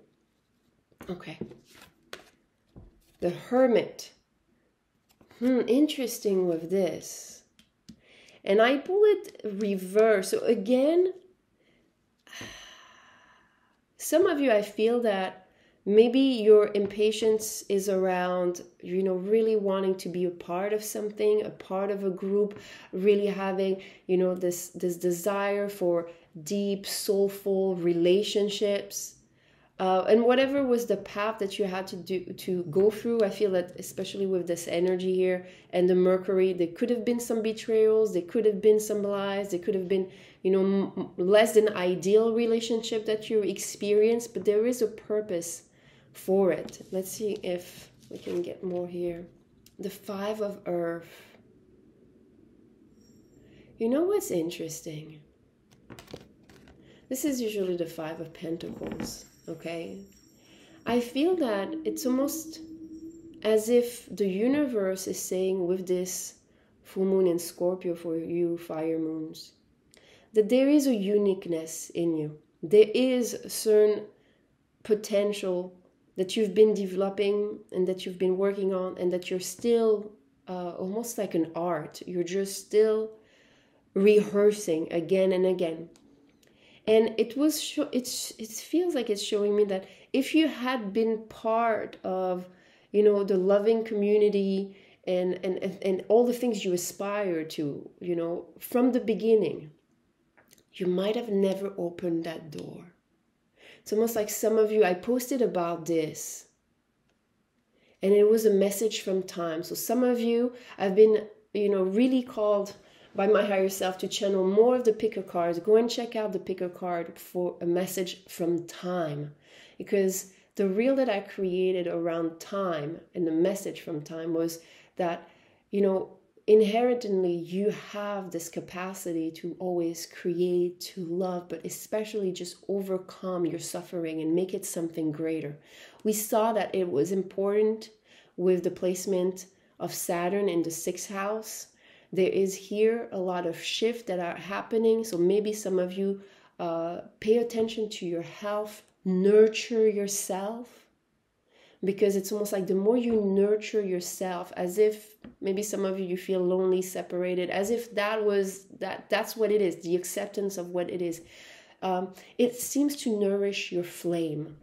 Okay. The Hermit. Interesting with this. And I pull it reverse. So again, some of you, I feel that maybe your impatience is around, you know, really wanting to be a part of something, a part of a group, really having, you know, this desire for deep, soulful relationships. And whatever was the path that you had to go through, I feel that especially with this energy here and the Mercury, there could have been some betrayals, there could have been some lies, there could have been, you know, less than ideal relationship that you experienced, but there is a purpose for it. Let's see if we can get more here. The Five of Earth. You know what's interesting? This is usually the Five of Pentacles, okay? I feel that it's almost as if the universe is saying with this full moon in Scorpio for you fire moons, that there is a uniqueness in you. There is certain potential that you've been developing and that you've been working on, and that you're still almost like an art. You're just still rehearsing again and again. And it feels like it's showing me that if you had been part of, you know, the loving community and all the things you aspire to, you know, from the beginning, you might have never opened that door. It's almost like some of you, I posted about this, and it was a message from time. So some of you have been, you know, really called by my higher self to channel more of the picker cards. Go and check out the picker card for a message from time, because the reel that I created around time and the message from time was that, you know, inherently you have this capacity to always create, to love, but especially just overcome your suffering and make it something greater. We saw that it was important with the placement of Saturn in the 6th house. There is here a lot of shifts that are happening. So maybe some of you pay attention to your health, nurture yourself, because it's almost like the more you nurture yourself, as if maybe some of you feel lonely, separated, as if that was, that's what it is, the acceptance of what it is. It seems to nourish your flame.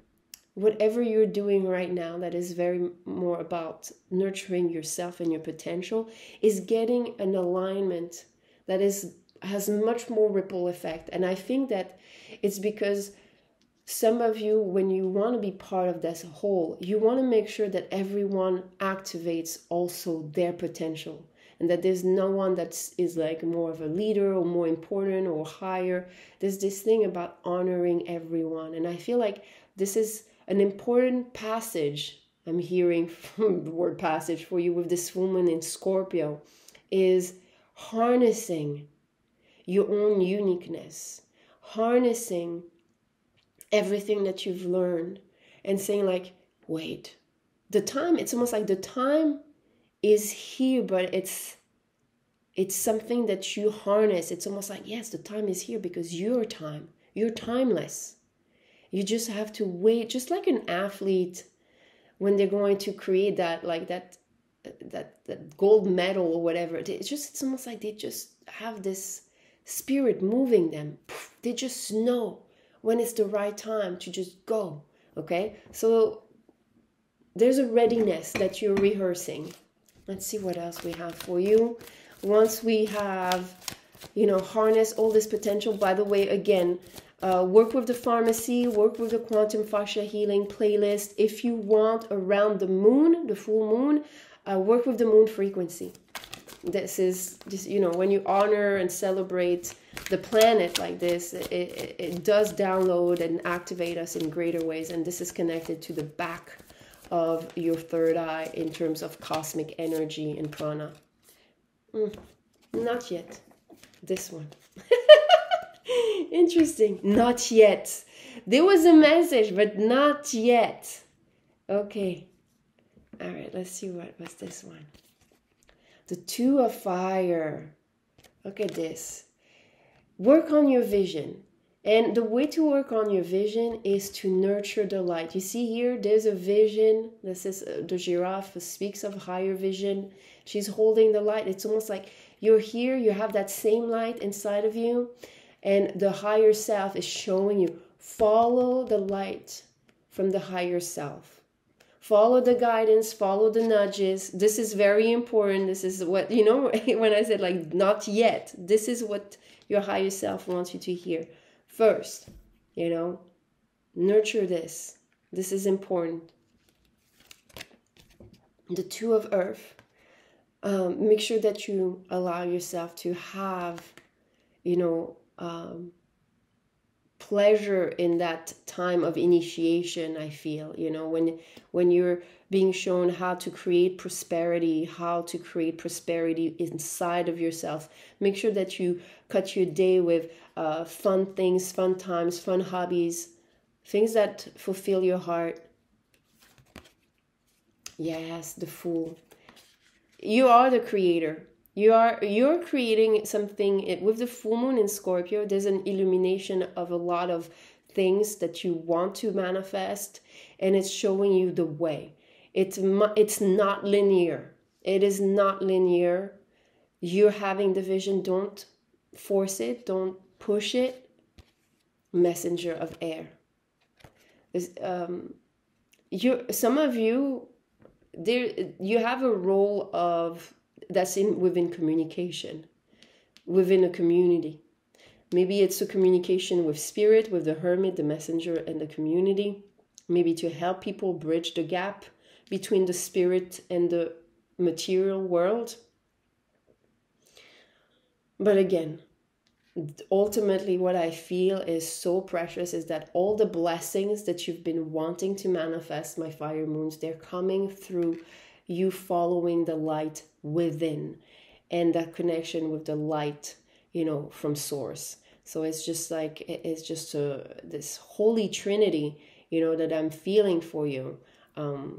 Whatever you're doing right now that is very more about nurturing yourself and your potential is getting an alignment that has much more ripple effect. And I think that it's because some of you, when you want to be part of this whole, you want to make sure that everyone activates also their potential, and that there's no one that is like more of a leader or more important or higher. There's this thing about honoring everyone. And I feel like this is an important passage I'm hearing from the word passage for you with this full moon in Scorpio, is harnessing your own uniqueness, harnessing everything that you've learned and saying like, wait, the time, it's almost like the time is here, but it's something that you harness. It's almost like, yes, the time is here because your time, you're timeless. You just have to wait, just like an athlete when they're going to create that, like that gold medal or whatever. It's almost like they just have this spirit moving them. They just know when it's the right time to just go, okay? So there's a readiness that you're rehearsing. Let's see what else we have for you. Once we have, you know, harnessed all this potential, by the way, again, work with the pharmacy, work with the Quantum Fascia Healing Playlist. If you want around the moon, the full moon, work with the moon frequency. This is just, you know, when you honor and celebrate the planet like this, it does download and activate us in greater ways. And this is connected to the back of your third eye in terms of cosmic energy and prana. Not yet. This one. Interesting. Not yet. There was a message, but not yet. Okay. All right. Let's see what was this one. The Two of Fire. Look at this. Work on your vision. And the way to work on your vision is to nurture the light. You see here, there's a vision. This is the giraffe speaks of higher vision. She's holding the light. It's almost like you're here. You have that same light inside of you. And the higher self is showing you, follow the light from the higher self. Follow the guidance, follow the nudges. This is very important. This is what, you know, when I said like, not yet, this is what your higher self wants you to hear. First, you know, nurture this. This is important. The Two of Earth. Make sure that you allow yourself to have, you know, pleasure in that time of initiation. I feel, you know, when you're being shown how to create prosperity, inside of yourself, make sure that you cut your day with fun things, fun times, fun hobbies, things that fulfill your heart. Yes, the Fool. You are the creator. You're creating something. With the full moon in Scorpio, there's an illumination of a lot of things that you want to manifest, and it's showing you the way. It's not linear. It is not linear. You're having the vision. Don't force it. Don't push it. Messenger of air. Some of you, you have a role of that's within communication, within a community. Maybe it's a communication with spirit, with the hermit, the messenger, and the community. Maybe to help people bridge the gap between the spirit and the material world. But again, ultimately what I feel is so precious is that all the blessings that you've been wanting to manifest, my fire moons, they're coming through you following the light within and that connection with the light, you know, from source. So it's just like, it's just this holy trinity, you know, that I'm feeling for you.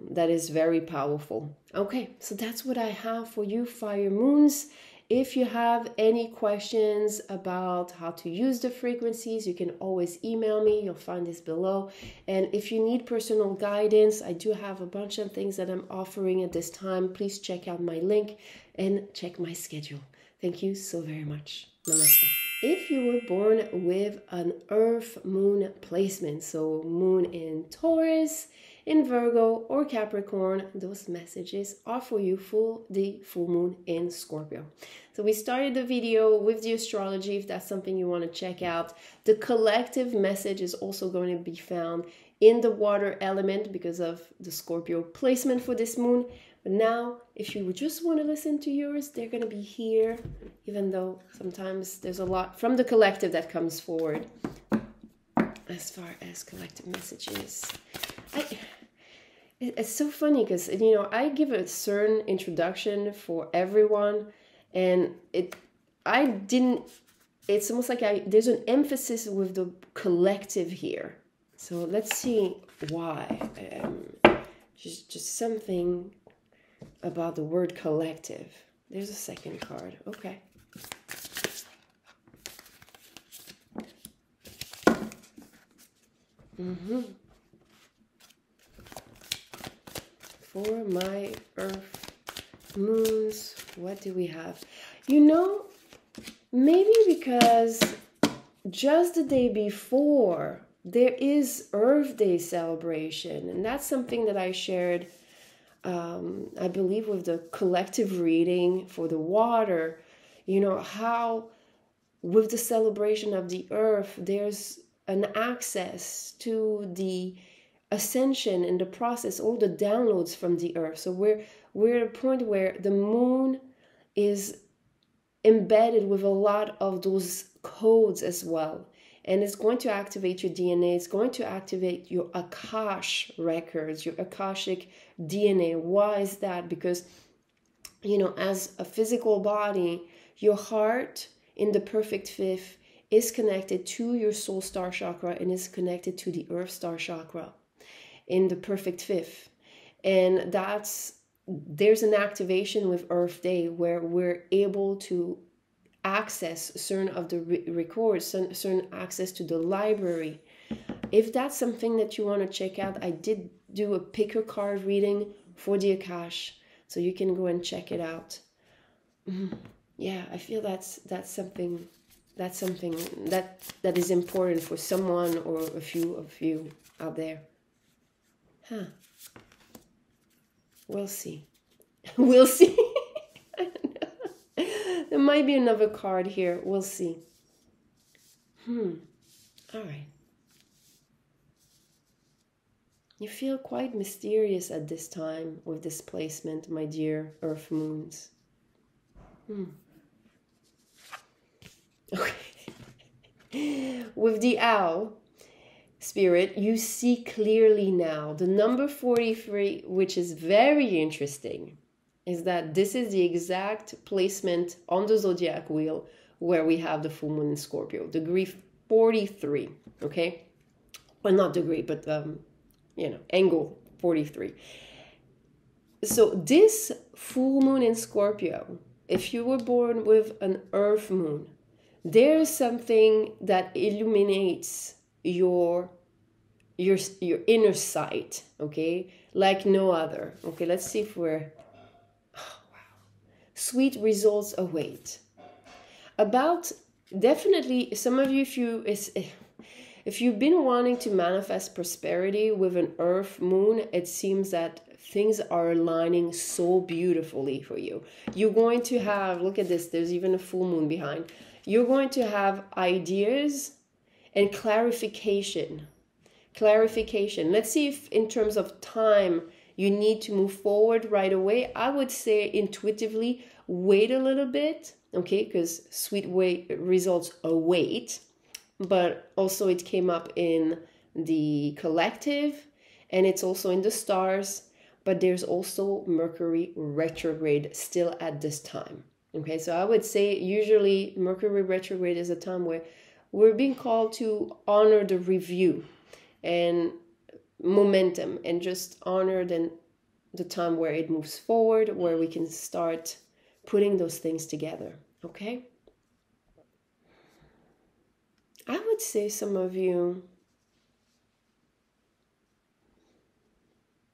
That is very powerful. Okay, so that's what I have for you, fire moons. If you have any questions about how to use the frequencies, you can always email me. You'll find this below. And if you need personal guidance, I do have a bunch of things that I'm offering at this time. Please check out my link and check my schedule. Thank you so very much. Namaste. If you were born with an Earth Moon placement, so Moon in Taurus, in Virgo or Capricorn, those messages are for you for the full moon in Scorpio. So we started the video with the astrology, if that's something you want to check out. The collective message is also going to be found in the water element because of the Scorpio placement for this moon. But now, if you just want to listen to yours, they're going to be here, even though sometimes there's a lot from the collective that comes forward as far as collective messages. It's so funny because, you know, I give a certain introduction for everyone, and it's almost like there's an emphasis with the collective here. So let's see why. Just something about the word collective. There's a second card. Okay. Mm-hmm. For my Earth moons, what do we have? You know, maybe because just the day before, there is Earth Day celebration. And that's something that I shared, I believe, with the collective reading for the water. You know, how with the celebration of the Earth, there's an access to the ascension and the process, all the downloads from the earth. So we're at a point where the moon is embedded with a lot of those codes as well. And it's going to activate your DNA. It's going to activate your Akash records, your Akashic DNA. Why is that? Because, you know, as a physical body, your heart in the perfect fifth is connected to your soul star chakra and is connected to the earth star chakra in the perfect fifth. And there's an activation with Earth Day where we're able to access certain of the records, certain access to the library. If that's something that you want to check out, I did do a pick your card reading for the Akash, so you can go and check it out. Yeah, I feel that's something that is important for someone or a few of you out there. Huh. We'll see. We'll see. There might be another card here. We'll see. All right. You feel quite mysterious at this time with this placement, my dear Earth Moons. Okay. With the owl spirit, you see clearly now. The number 43, which is very interesting, is that this is the exact placement on the zodiac wheel where we have the full moon in Scorpio, degree 43, okay? Well, not degree, but, you know, angle 43. So this full moon in Scorpio, if you were born with an earth moon, there's something that illuminates your inner sight, okay? Like no other. Okay, let's see if we're... Oh, wow. Sweet results await. About, definitely, some of you, if you've been wanting to manifest prosperity with an earth moon, it seems that things are aligning so beautifully for you. You're going to have, look at this, there's even a full moon behind. You're going to have ideas and clarification. Clarification. Let's see if in terms of time you need to move forward right away. I would say intuitively, wait a little bit, okay, because sweet results await. But also it came up in the collective and it's also in the stars, but there's also Mercury retrograde still at this time. Okay, so I would say usually Mercury retrograde is a time where we're being called to honor the review and momentum and just honor then the time where it moves forward, where we can start putting those things together, okay? I would say some of you,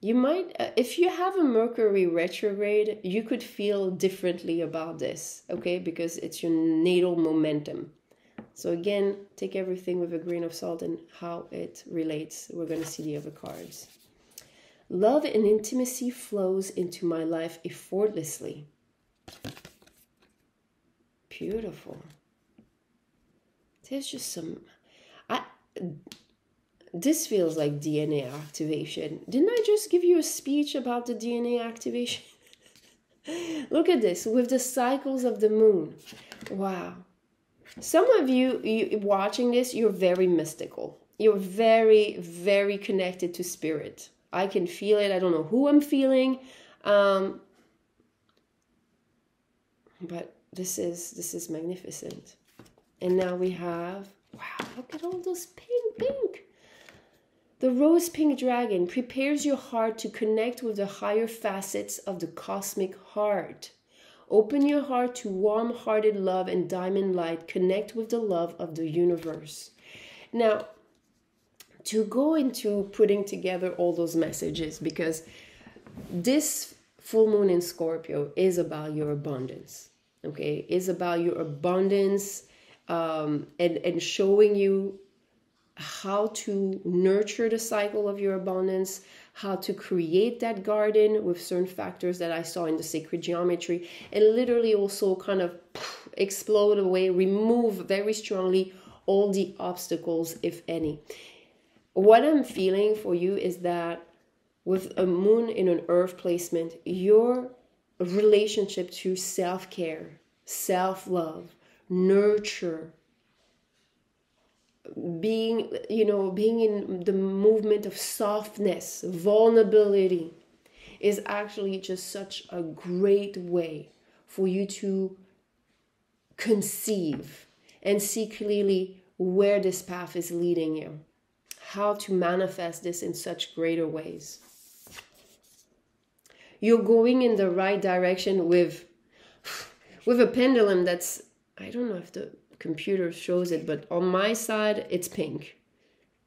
you might, if you have a Mercury retrograde, you could feel differently about this, okay? Because it's your natal momentum. So again, take everything with a grain of salt and how it relates. We're going to see the other cards. Love and intimacy flows into my life effortlessly. Beautiful. There's just some, this feels like DNA activation. Didn't I just give you a speech about the DNA activation? Look at this, with the cycles of the moon. Wow. Some of you, watching this, you're very mystical. You're very, very connected to spirit. I can feel it. I don't know who I'm feeling. But this is magnificent. And now we have, wow, look at all those pink. The rose pink dragon prepares your heart to connect with the higher facets of the cosmic heart. Open your heart to warm-hearted love and diamond light. Connect with the love of the universe. Now, to go into putting together all those messages, because this full moon in Scorpio is about your abundance, okay? It's about your abundance and showing you how to nurture the cycle of your abundance, how to create that garden with certain factors that I saw in the sacred geometry, and literally also kind of explode away, remove very strongly all the obstacles, if any. What I'm feeling for you is that with a moon in an earth placement, your relationship to self-care, self-love, nurture, being in the movement of softness, vulnerability, is actually just such a great way for you to conceive and see clearly where this path is leading you, how to manifest this in such greater ways. You're going in the right direction with a pendulum that's, I don't know if the computer shows it, but on my side it's pink.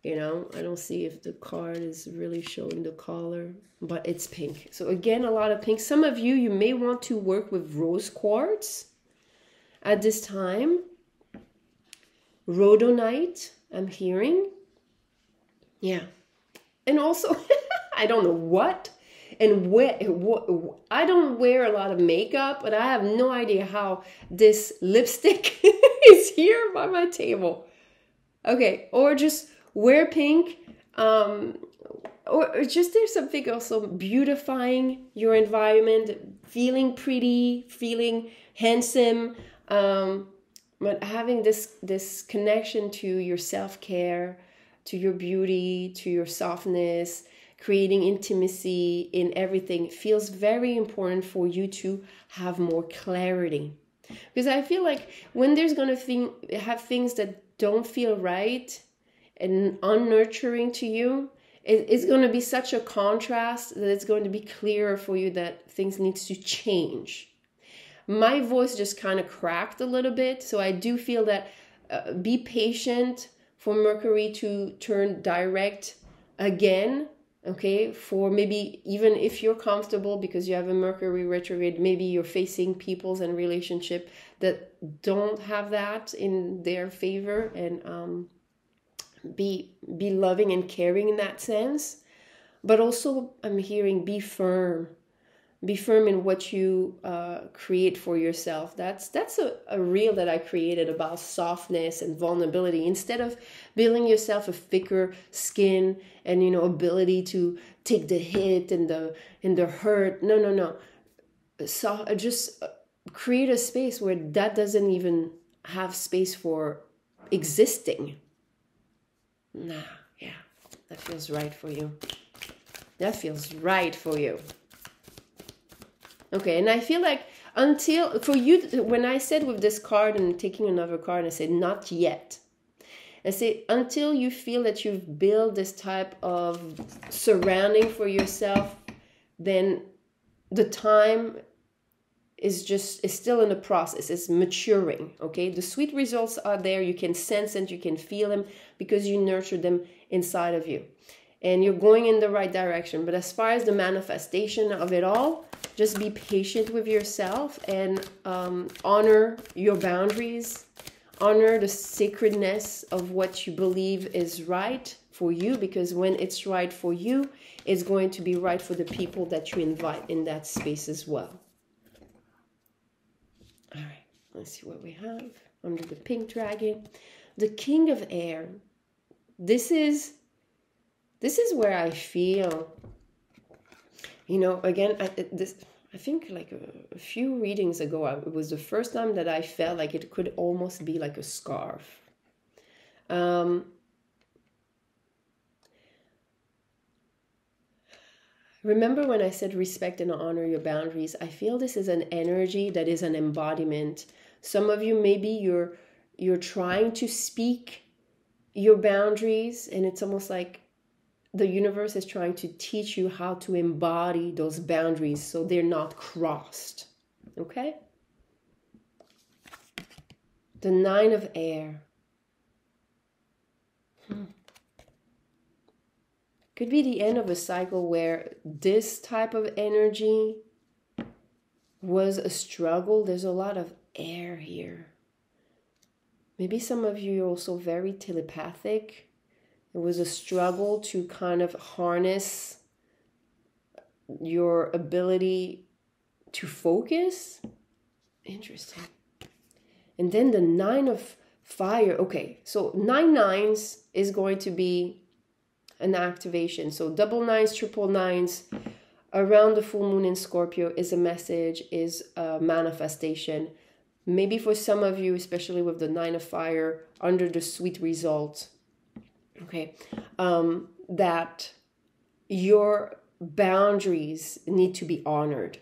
You know, I don't see if the card is really showing the color, but it's pink. So again, a lot of pink. Some of you, you may want to work with rose quartz at this time. Rhodonite, I'm hearing. Yeah. And also, I don't know what and where. I don't wear a lot of makeup, but I have no idea how this lipstick is here by my table. Okay, or just wear pink, or just there's something also beautifying your environment, feeling pretty, feeling handsome, but having this connection to your self-care, to your beauty, to your softness, creating intimacy in everything feels very important for you to have more clarity. Because I feel like when there's going to have things that don't feel right and unnurturing to you, it's going to be such a contrast that it's going to be clearer for you that things need to change. My voice just kind of cracked a little bit, so I do feel that be patient for Mercury to turn direct again, okay? For maybe even if you're comfortable because you have a Mercury retrograde, maybe you're facing peoples and relationships that don't have that in their favor, and be loving and caring in that sense. But also I'm hearing be firm. Be firm in what you create for yourself. That's a reel that I created about softness and vulnerability. Instead of building yourself a thicker skin and, you know, ability to take the hit and the hurt. No. So just create a space where that doesn't even have space for existing. Nah, yeah, that feels right for you. That feels right for you. Okay, and I feel like until, for you, when I said with this card and taking another card, I said not yet. I say until you feel that you've built this type of surrounding for yourself, then the time is still in the process. It's maturing, okay? The sweet results are there. You can sense and you can feel them because you nurture them inside of you. And you're going in the right direction. But as far as the manifestation of it all, just be patient with yourself and honor your boundaries. Honor the sacredness of what you believe is right for you, because when it's right for you, it's going to be right for the people that you invite in that space as well. All right, let's see what we have under the pink dragon. The King of Air. This is where I feel, you know, again, I think like a few readings ago, it was the first time that I felt like it could almost be like a scarf. Remember when I said respect and honor your boundaries? I feel this is an energy that is an embodiment. Some of you, maybe you're trying to speak your boundaries, and it's almost like the universe is trying to teach you how to embody those boundaries so they're not crossed, okay? The Nine of Air. Could be the end of a cycle where this type of energy was a struggle. There's a lot of air here. Maybe some of you are also very telepathic. It was a struggle to kind of harness your ability to focus. Interesting. And then the Nine of Fire. Okay, so 9 nines is going to be an activation. So double nines, triple nines, around the full moon in Scorpio is a message, is a manifestation. Maybe for some of you, especially with the Nine of Fire, under the sweet result. Okay, that your boundaries need to be honored,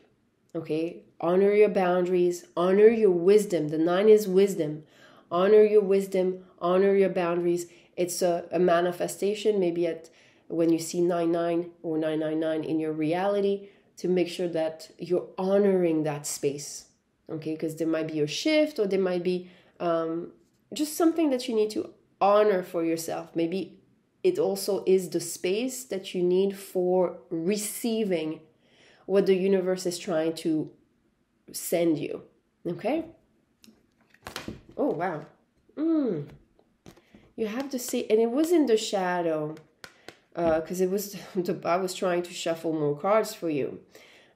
okay? Honor your boundaries, honor your wisdom. The nine is wisdom. Honor your wisdom, honor your boundaries. It's a manifestation, maybe at when you see 99 or 999 in your reality, to make sure that you're honoring that space, okay? Because there might be a shift, or there might be just something that you need to honor for yourself. Maybe it also is the space that you need for receiving what the universe is trying to send you. Okay? Oh, wow. You have to see, and it was in the shadow, because it was, I was trying to shuffle more cards for you.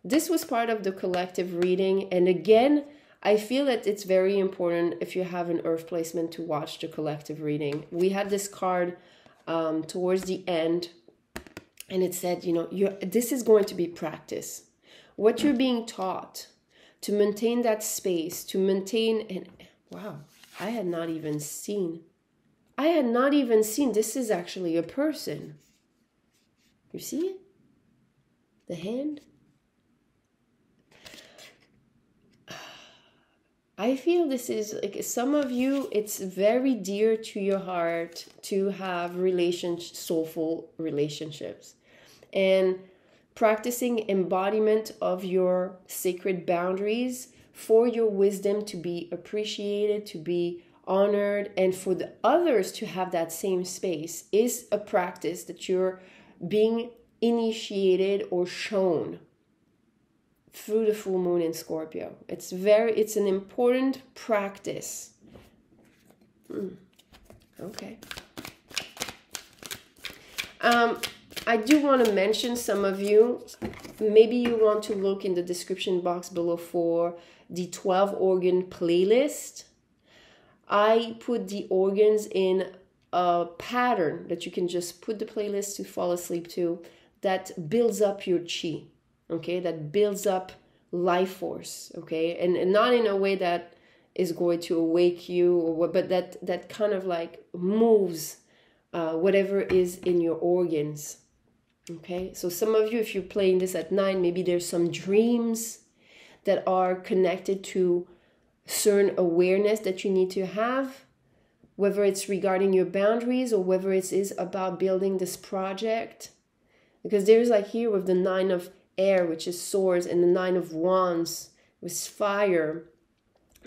This was part of the collective reading, and again, I feel that it's very important if you have an earth placement to watch the collective reading. We had this card towards the end, And it said, you know, this is going to be practice. What you're being taught to maintain that space, to maintain, and wow, I had not even seen. I had not even seen, this is actually a person. You see it? The hand? I feel this is, like, some of you, it's very dear to your heart to have soulful relationships. And practicing embodiment of your sacred boundaries for your wisdom to be appreciated, to be honored, and for the others to have that same space is a practice that you're being initiated or shown through the full moon in Scorpio. It's an important practice. Okay. I do want to mention some of you, maybe you want to look in the description box below for the 12-organ playlist. I put the organs in a pattern that you can just put the playlist to fall asleep to, that builds up your chi, okay? That builds up life force, okay? And not in a way that is going to awake you, or what, but that kind of like moves whatever is in your organs, okay? So some of you, if you're playing this at night, maybe there's some dreams that are connected to certain awareness that you need to have, whether it's regarding your boundaries or whether it is about building this project. Because there's like here with the 9 of air, which is swords, and the 9 of wands with fire,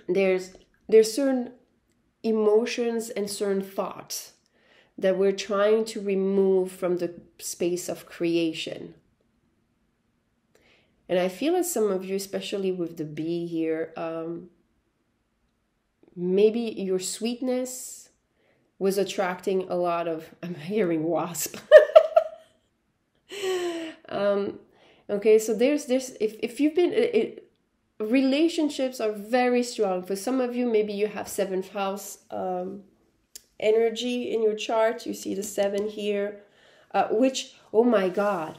there's certain emotions and certain thoughts that we're trying to remove from the space of creation. And I feel that some of you, especially with the bee here, maybe your sweetness was attracting a lot of, I'm hearing wasp. Okay, so there's if you've been, relationships are very strong. For some of you, maybe you have 7th house energy in your chart. You see the 7 here, which, oh my God,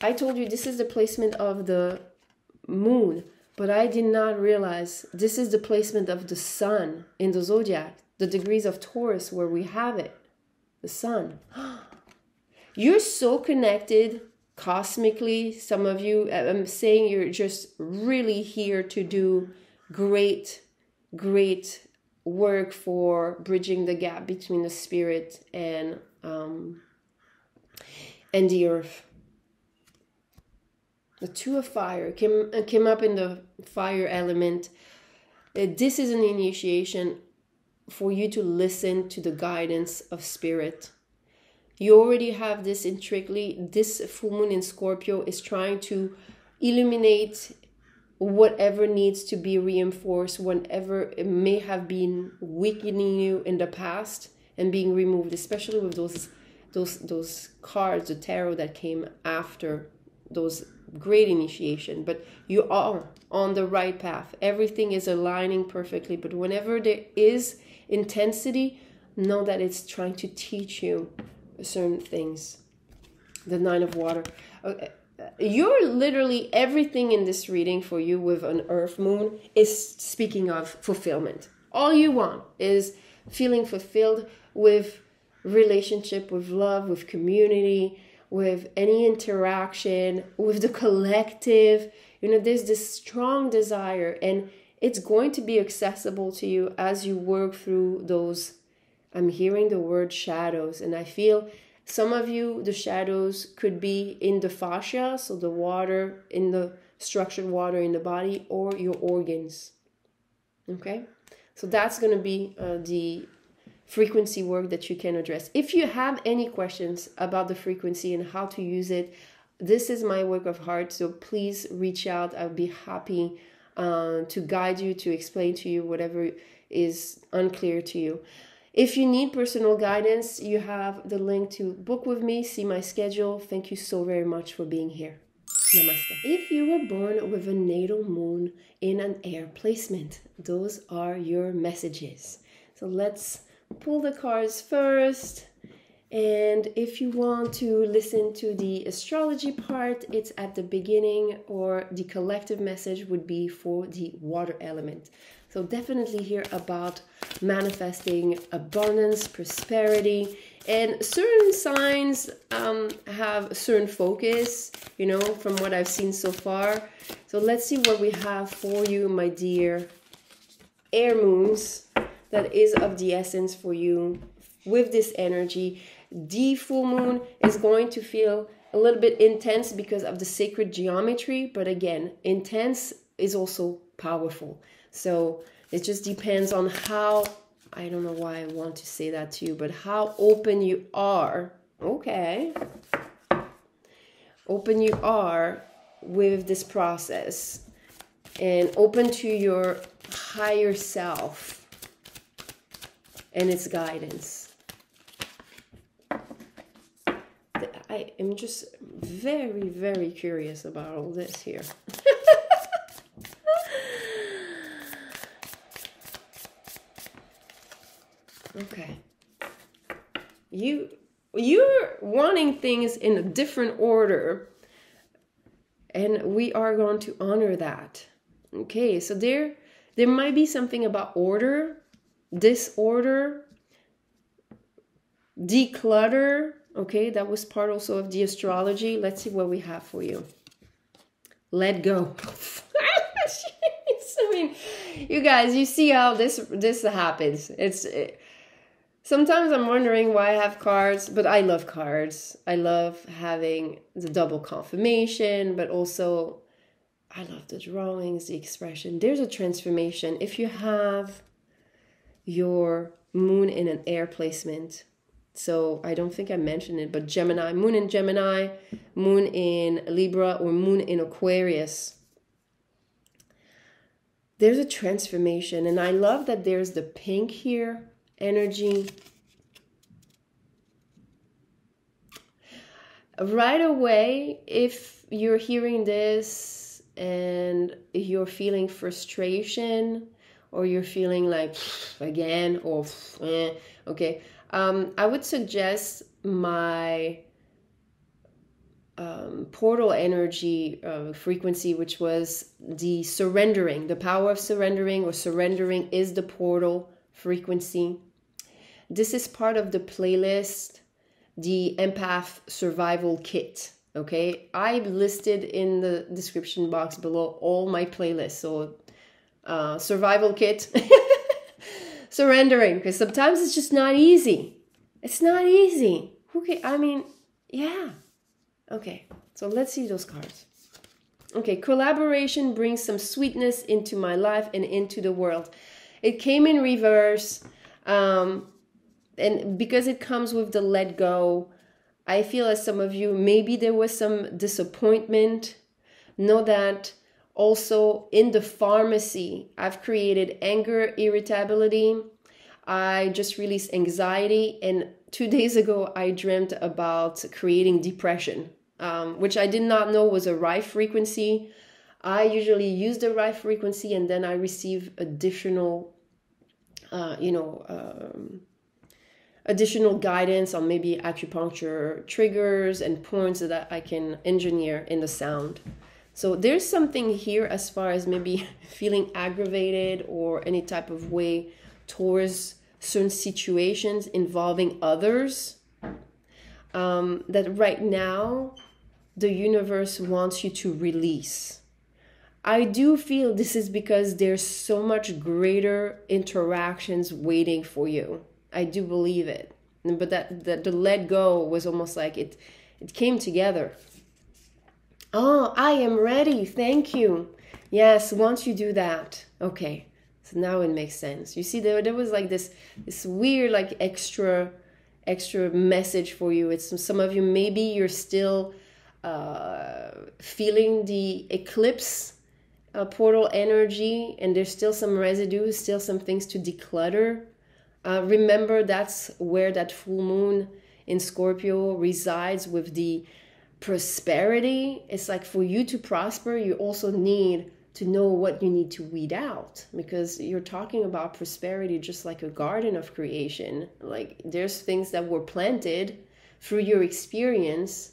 I told you this is the placement of the moon, but I did not realize this is the placement of the sun in the zodiac, the degrees of Taurus where we have it, the sun. You're so connected cosmically, some of you. I'm saying you're just really here to do great, great work for bridging the gap between the spirit and the earth. The 2 of fire came up in the fire element. This is an initiation for you to listen to the guidance of spirit. You already have this intricately. This full moon in Scorpio is trying to illuminate whatever needs to be reinforced, whatever it may have been weakening you in the past and being removed, especially with those cards, the tarot that came after those. Great initiation, but you are on the right path. Everything is aligning perfectly, but whenever there is intensity, know that it's trying to teach you certain things. The 9 of water. Okay. You're literally, everything in this reading for you with an earth moon is speaking of fulfillment. All you want is feeling fulfilled with relationship, with love, with community, with any interaction, with the collective. You know, there's this strong desire, and it's going to be accessible to you as you work through those. I'm hearing the word shadows, and I feel some of you, the shadows could be in the fascia, so the water, in the structured water in the body, or your organs. Okay? So that's going to be the frequency work that you can address. If you have any questions about the frequency and how to use it, this is my work of heart, so please reach out. I'll be happy to guide you, to explain to you whatever is unclear to you. If you need personal guidance, you have the link to book with me, see my schedule. Thank you so very much for being here. Namaste. If you were born with a natal moon in an air placement, those are your messages. So let's pull the cards first And if you want to listen to the astrology part, it's at the beginning, or the collective message would be for the water element. So definitely hear about manifesting abundance, prosperity, and certain signs have a certain focus, you know, from what I've seen so far. So let's see what we have for you, my dear air moons, that is of the essence for you with this energy. The full moon is going to feel a little bit intense because of the sacred geometry, but again, intense is also powerful. So it just depends on how, I don't know why I want to say that to you, but how open you are, okay? Open you are with this process and open to your higher self and its guidance. I am just very, very curious about all this here. Okay. You're wanting things in a different order, and we are going to honor that. Okay, so there might be something about order, disorder, declutter. Okay, that was part also of the astrology. Let's see what we have for you. Let go. I mean, you guys, you see how this happens. Sometimes I'm wondering why I have cards, but I love cards. I love having the double confirmation, but also I love the drawings, the expression. There's a transformation. If you have your moon in an air placement, so I don't think I mentioned it, but Gemini, moon in Gemini, moon in Libra, or moon in Aquarius, there's a transformation. And I love that there's the pink here, energy. Right away, if you're hearing this and you're feeling frustration, or you're feeling like, again, or, okay, I would suggest my portal energy frequency, which was the surrendering, the power of surrendering, or surrendering is the portal frequency. This is part of the playlist, the Empath Survival Kit. Okay, I listed in the description box below all my playlists. So survival kit. Surrendering, because sometimes it's just not easy. It's not easy. Okay, I mean, yeah. Okay, so let's see those cards. Okay, collaboration brings some sweetness into my life and into the world. It came in reverse, and because it comes with the let go, I feel as some of you, maybe there was some disappointment. Know that also in the pharmacy, I've created anger, irritability. I just released anxiety. And 2 days ago, I dreamt about creating depression, which I did not know was a right frequency. I usually use the right frequency, and then I receive additional, additional guidance on maybe acupuncture triggers and points that I can engineer in the sound. So there's something here as far as maybe feeling aggravated or any type of way towards certain situations involving others, that right now the universe wants you to release. I do feel this is because there's so much greater interactions waiting for you. I do believe it. But that the let go was almost like it came together. Oh, I am ready. Thank you. Yes, once you do that. Okay, so now it makes sense. You see, there was like this weird, like extra message for you. It's some of you, maybe you're still feeling the eclipse portal energy, and there's still some residue, still some things to declutter. Remember, that's where that full moon in Scorpio resides with the prosperity. It's like for you to prosper, you also need to know what you need to weed out, because you're talking about prosperity just like a garden of creation. Like, there's things that were planted through your experience,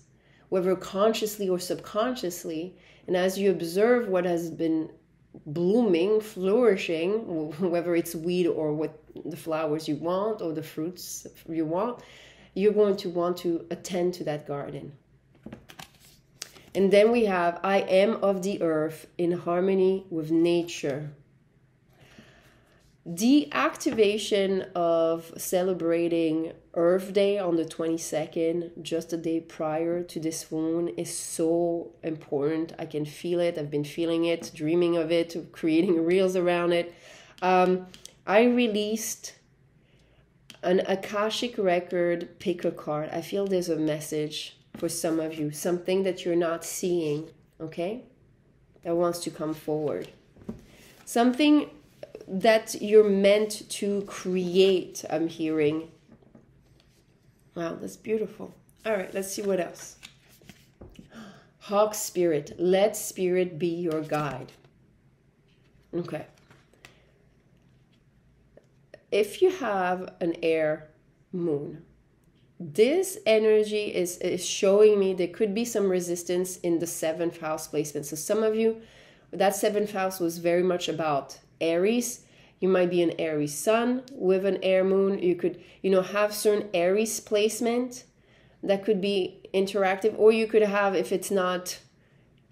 whether consciously or subconsciously, and as you observe what has been blooming, flourishing, whether it's weed or what the flowers you want or the fruits you want, you're going to want to attend to that garden. And then we have, I am of the earth in harmony with nature. The activation of celebrating Earth Day on the 22nd, just a day prior to this full moon, is so important. I can feel it. I've been feeling it, dreaming of it, creating reels around it. I released an Akashic record picker card. I feel there's a message for some of you, something that you're not seeing, okay, that wants to come forward. Something that you're meant to create, I'm hearing. Wow, that's beautiful. All right, let's see what else. Hawk spirit, let spirit be your guide. Okay. If you have an air moon, this energy is showing me there could be some resistance in the 7th house placement. So some of you, that 7th house was very much about Aries. You might be an Aries sun with an air moon. You could, you know, have certain Aries placement that could be interactive, or you could have, if it's not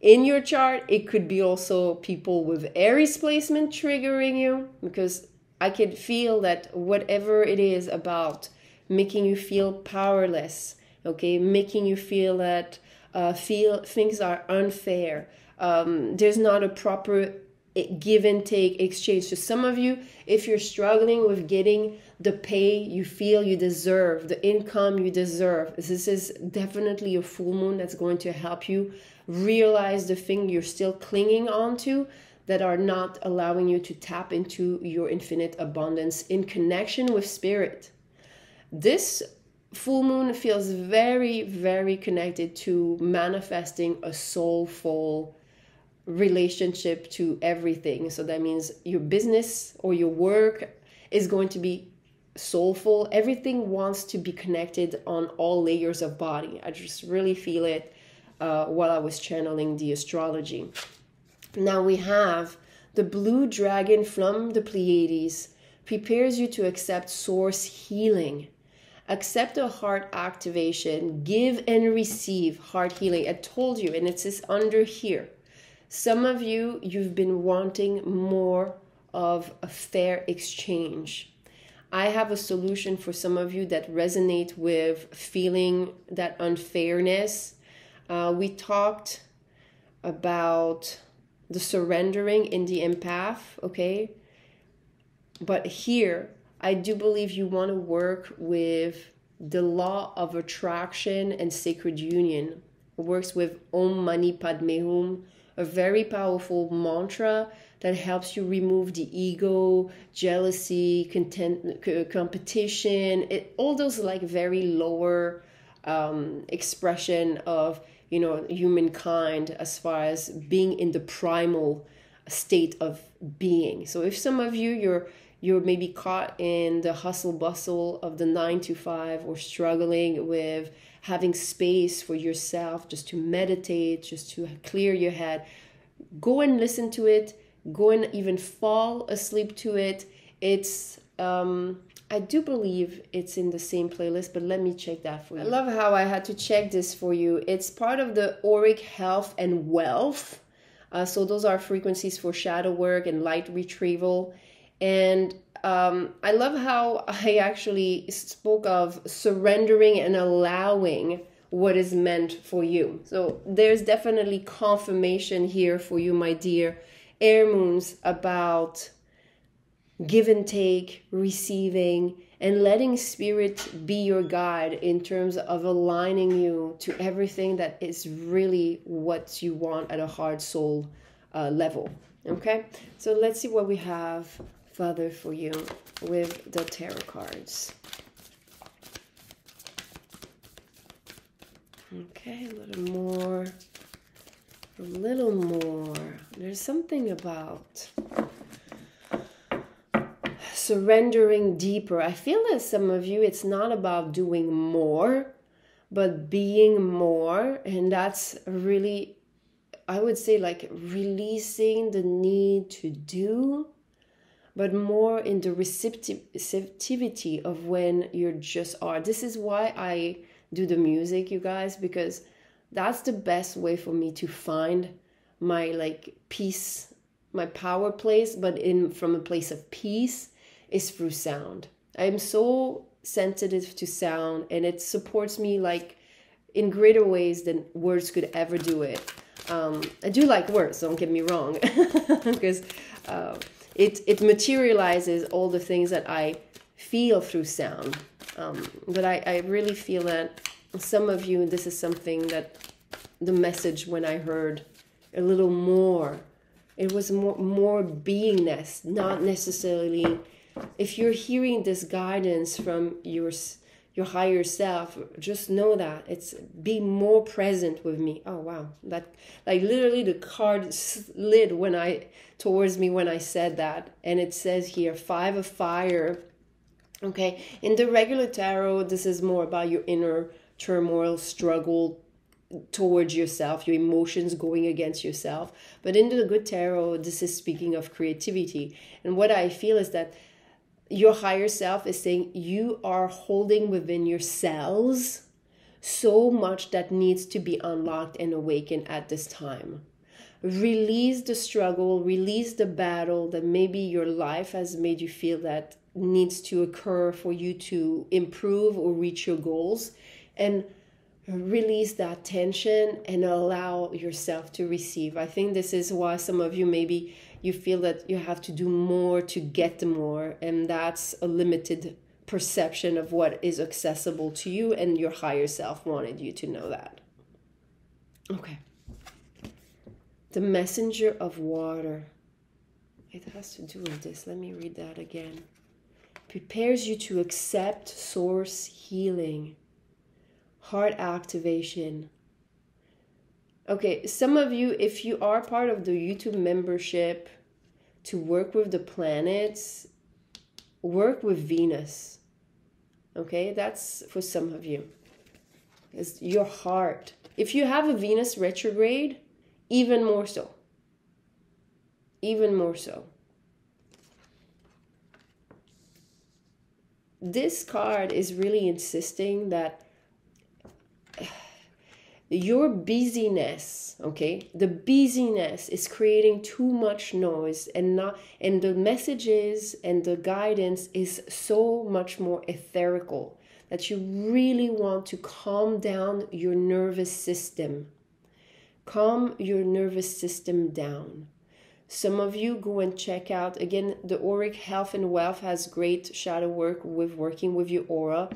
in your chart, it could be also people with Aries placement triggering you, because I could feel that whatever it is about making you feel powerless, okay, making you feel that things are unfair, there's not a proper give and take exchange. So some of you, if you're struggling with getting the pay you feel you deserve, the income you deserve, this is definitely a full moon that's going to help you realize the thing you're still clinging on to that are not allowing you to tap into your infinite abundance in connection with spirit. This full moon feels very, very connected to manifesting a soulful relationship to everything. So that means your business or your work is going to be soulful. Everything wants to be connected on all layers of body. I just really feel it while I was channeling the astrology. Now we have the blue dragon from the Pleiades prepares you to accept source healing. Accept a heart activation, give and receive heart healing. I told you, and it's under here. Some of you, you've been wanting more of a fair exchange. I have a solution for some of you that resonate with feeling that unfairness. We talked about the surrendering in the empath, okay? But here, I do believe you want to work with the law of attraction and sacred union. It works with Om Mani Padme Hum, a very powerful mantra that helps you remove the ego, jealousy, competition, all those like very lower expression of, you know, humankind as far as being in the primal state of being. So if some of you, you're maybe caught in the hustle bustle of the 9-to-5, or struggling with having space for yourself just to meditate, just to clear your head, go and listen to it, go and even fall asleep to it. It's, I do believe it's in the same playlist, but let me check that for you. I love how I had to check this for you. It's part of the auric health and wealth. So those are frequencies for shadow work and light retrieval. And I love how I actually spoke of surrendering and allowing what is meant for you. So there's definitely confirmation here for you, my dear air moons, about give and take, receiving, and letting spirit be your guide in terms of aligning you to everything that is really what you want at a heart soul level. Okay, so let's see what we have further for you with the tarot cards. Okay, a little more, a little more. There's there's something about surrendering deeper. I feel as some of you, it's not about doing more, but being more. And that's really, I would say, like releasing the need to do, but more in the receptivity of when you just are. This is why I do the music, you guys, because that's the best way for me to find my like peace, my power place, but in from a place of peace is through sound. I'm so sensitive to sound, and it supports me like in greater ways than words could ever do it. I do like words, don't get me wrong, because it materializes all the things that I feel through sound. But I really feel that some of you, this is something that the message when I heard a little more, it was more beingness, not necessarily. If you're hearing this guidance from your higher self, just know that it's be more present with me. Oh wow, that like literally the card slid when I towards me when I said that, and it says here 5 of fire. Okay, in the regular tarot, this is more about your inner turmoil, struggle towards yourself, your emotions going against yourself. But in the Good Tarot, this is speaking of creativity. And what I feel is that your higher self is saying you are holding within yourselves so much that needs to be unlocked and awakened at this time. Release the struggle, release the battle that maybe your life has made you feel that needs to occur for you to improve or reach your goals, and release that tension and allow yourself to receive. I think this is why some of you, maybe you feel that you have to do more to get more, and that's a limited perception of what is accessible to you, and your higher self wanted you to know that. Okay. The messenger of water. It has to do with this. Let me read that again. Prepares you to accept source healing, heart activation. Okay, some of you, if you are part of the YouTube membership to work with the planets, work with Venus. Okay, that's for some of you. It's your heart. If you have a Venus retrograde, even more so. Even more so. This card is really insisting that your busyness, okay, the busyness is creating too much noise, and not, and the messages and the guidance is so much more etherical that you really want to calm down your nervous system. Calm your nervous system down. Some of you go and check out, again, the Auric Health and Wealth has great shadow work with working with your aura.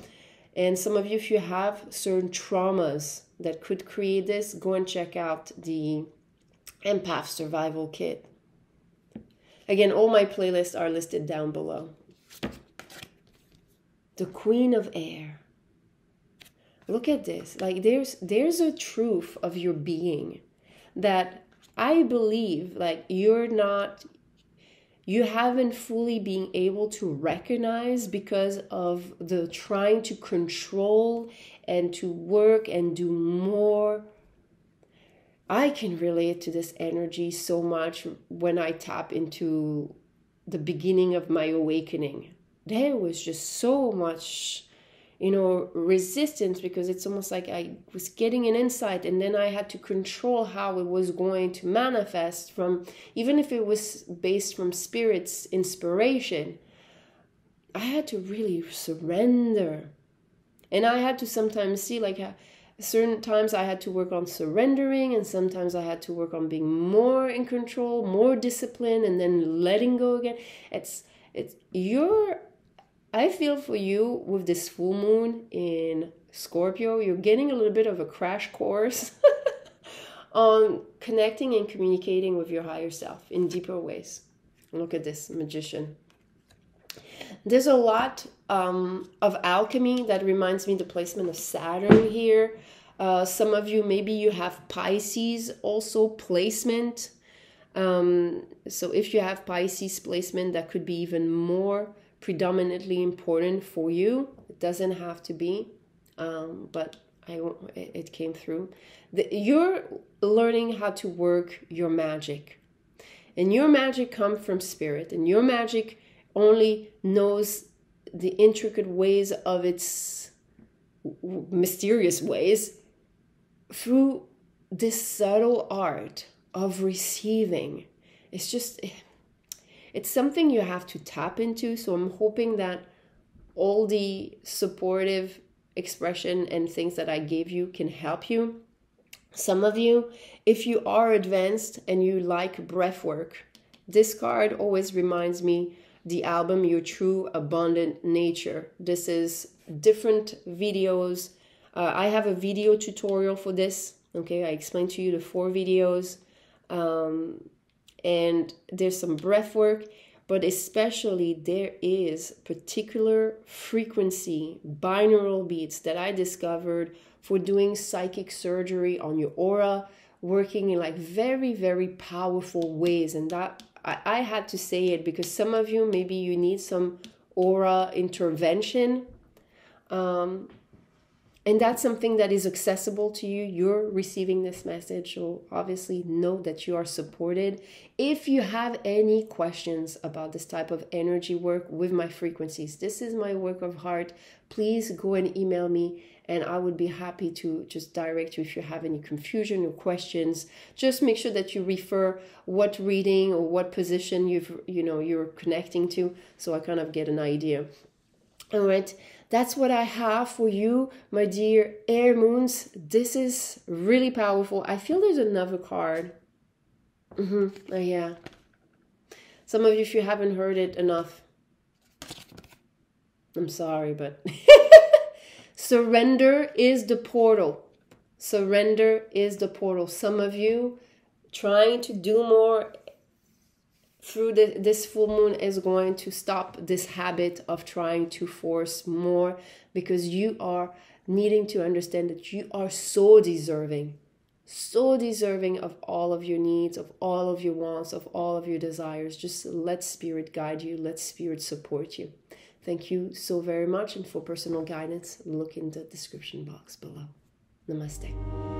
And some of you, if you have certain traumas that could create this, go and check out the Empath Survival Kit. Again, all my playlists are listed down below. The Queen of Air. Look at this. Like there's a truth of your being that I believe like you're not, you haven't fully been able to recognize because of the trying to control and to work and do more. I can relate to this energy so much when I tap into the beginning of my awakening. There was just so much, you know, resistance, because it's almost like I was getting an insight and then I had to control how it was going to manifest from, even if it was based from spirit's inspiration, I had to really surrender. And I had to sometimes see like certain times I had to work on surrendering, and sometimes I had to work on being more in control, more disciplined, and then letting go again. It's your, I feel for you with this full moon in Scorpio, you're getting a little bit of a crash course on connecting and communicating with your higher self in deeper ways. Look at this magician. There's a lot of alchemy that reminds me the placement of Saturn here. Some of you, maybe you have Pisces also placement. So if you have Pisces placement, that could be even more predominantly important for you. It doesn't have to be, but it came through. You're learning how to work your magic, and your magic comes from spirit, and your magic only knows the intricate ways of its mysterious ways through this subtle art of receiving. It's just, it's something you have to tap into. So I'm hoping that all the supportive expression and things that I gave you can help you. Some of you, if you are advanced and you like breath work, this card always reminds me the album Your True Abundant Nature. This is different videos. I have a video tutorial for this. Okay, I explained to you the 4 videos, and there's some breath work, but especially there is particular frequency, binaural beats that I discovered for doing psychic surgery on your aura, working in like very, very powerful ways. And that I had to say it because some of you, maybe you need some aura intervention. And that's something that is accessible to you. You're receiving this message, so obviously know that you are supported. If you have any questions about this type of energy work with my frequencies, this is my work of heart. Please go and email me, and I would be happy to just direct you if you have any confusion or questions. Just make sure that you refer what reading or what position you're connecting to, so I kind of get an idea. All right, that's what I have for you, my dear Air Moons. This is really powerful. I feel there's another card. Oh, yeah. Some of you, if you haven't heard it enough, I'm sorry, but surrender is the portal. Surrender is the portal. Some of you trying to do more through this full moon is going to stop this habit of trying to force more, because you are needing to understand that you are so deserving of all of your needs, of all of your wants, of all of your desires. Just let spirit guide you. Let spirit support you. Thank you so very much. And for personal guidance, look in the description box below. Namaste.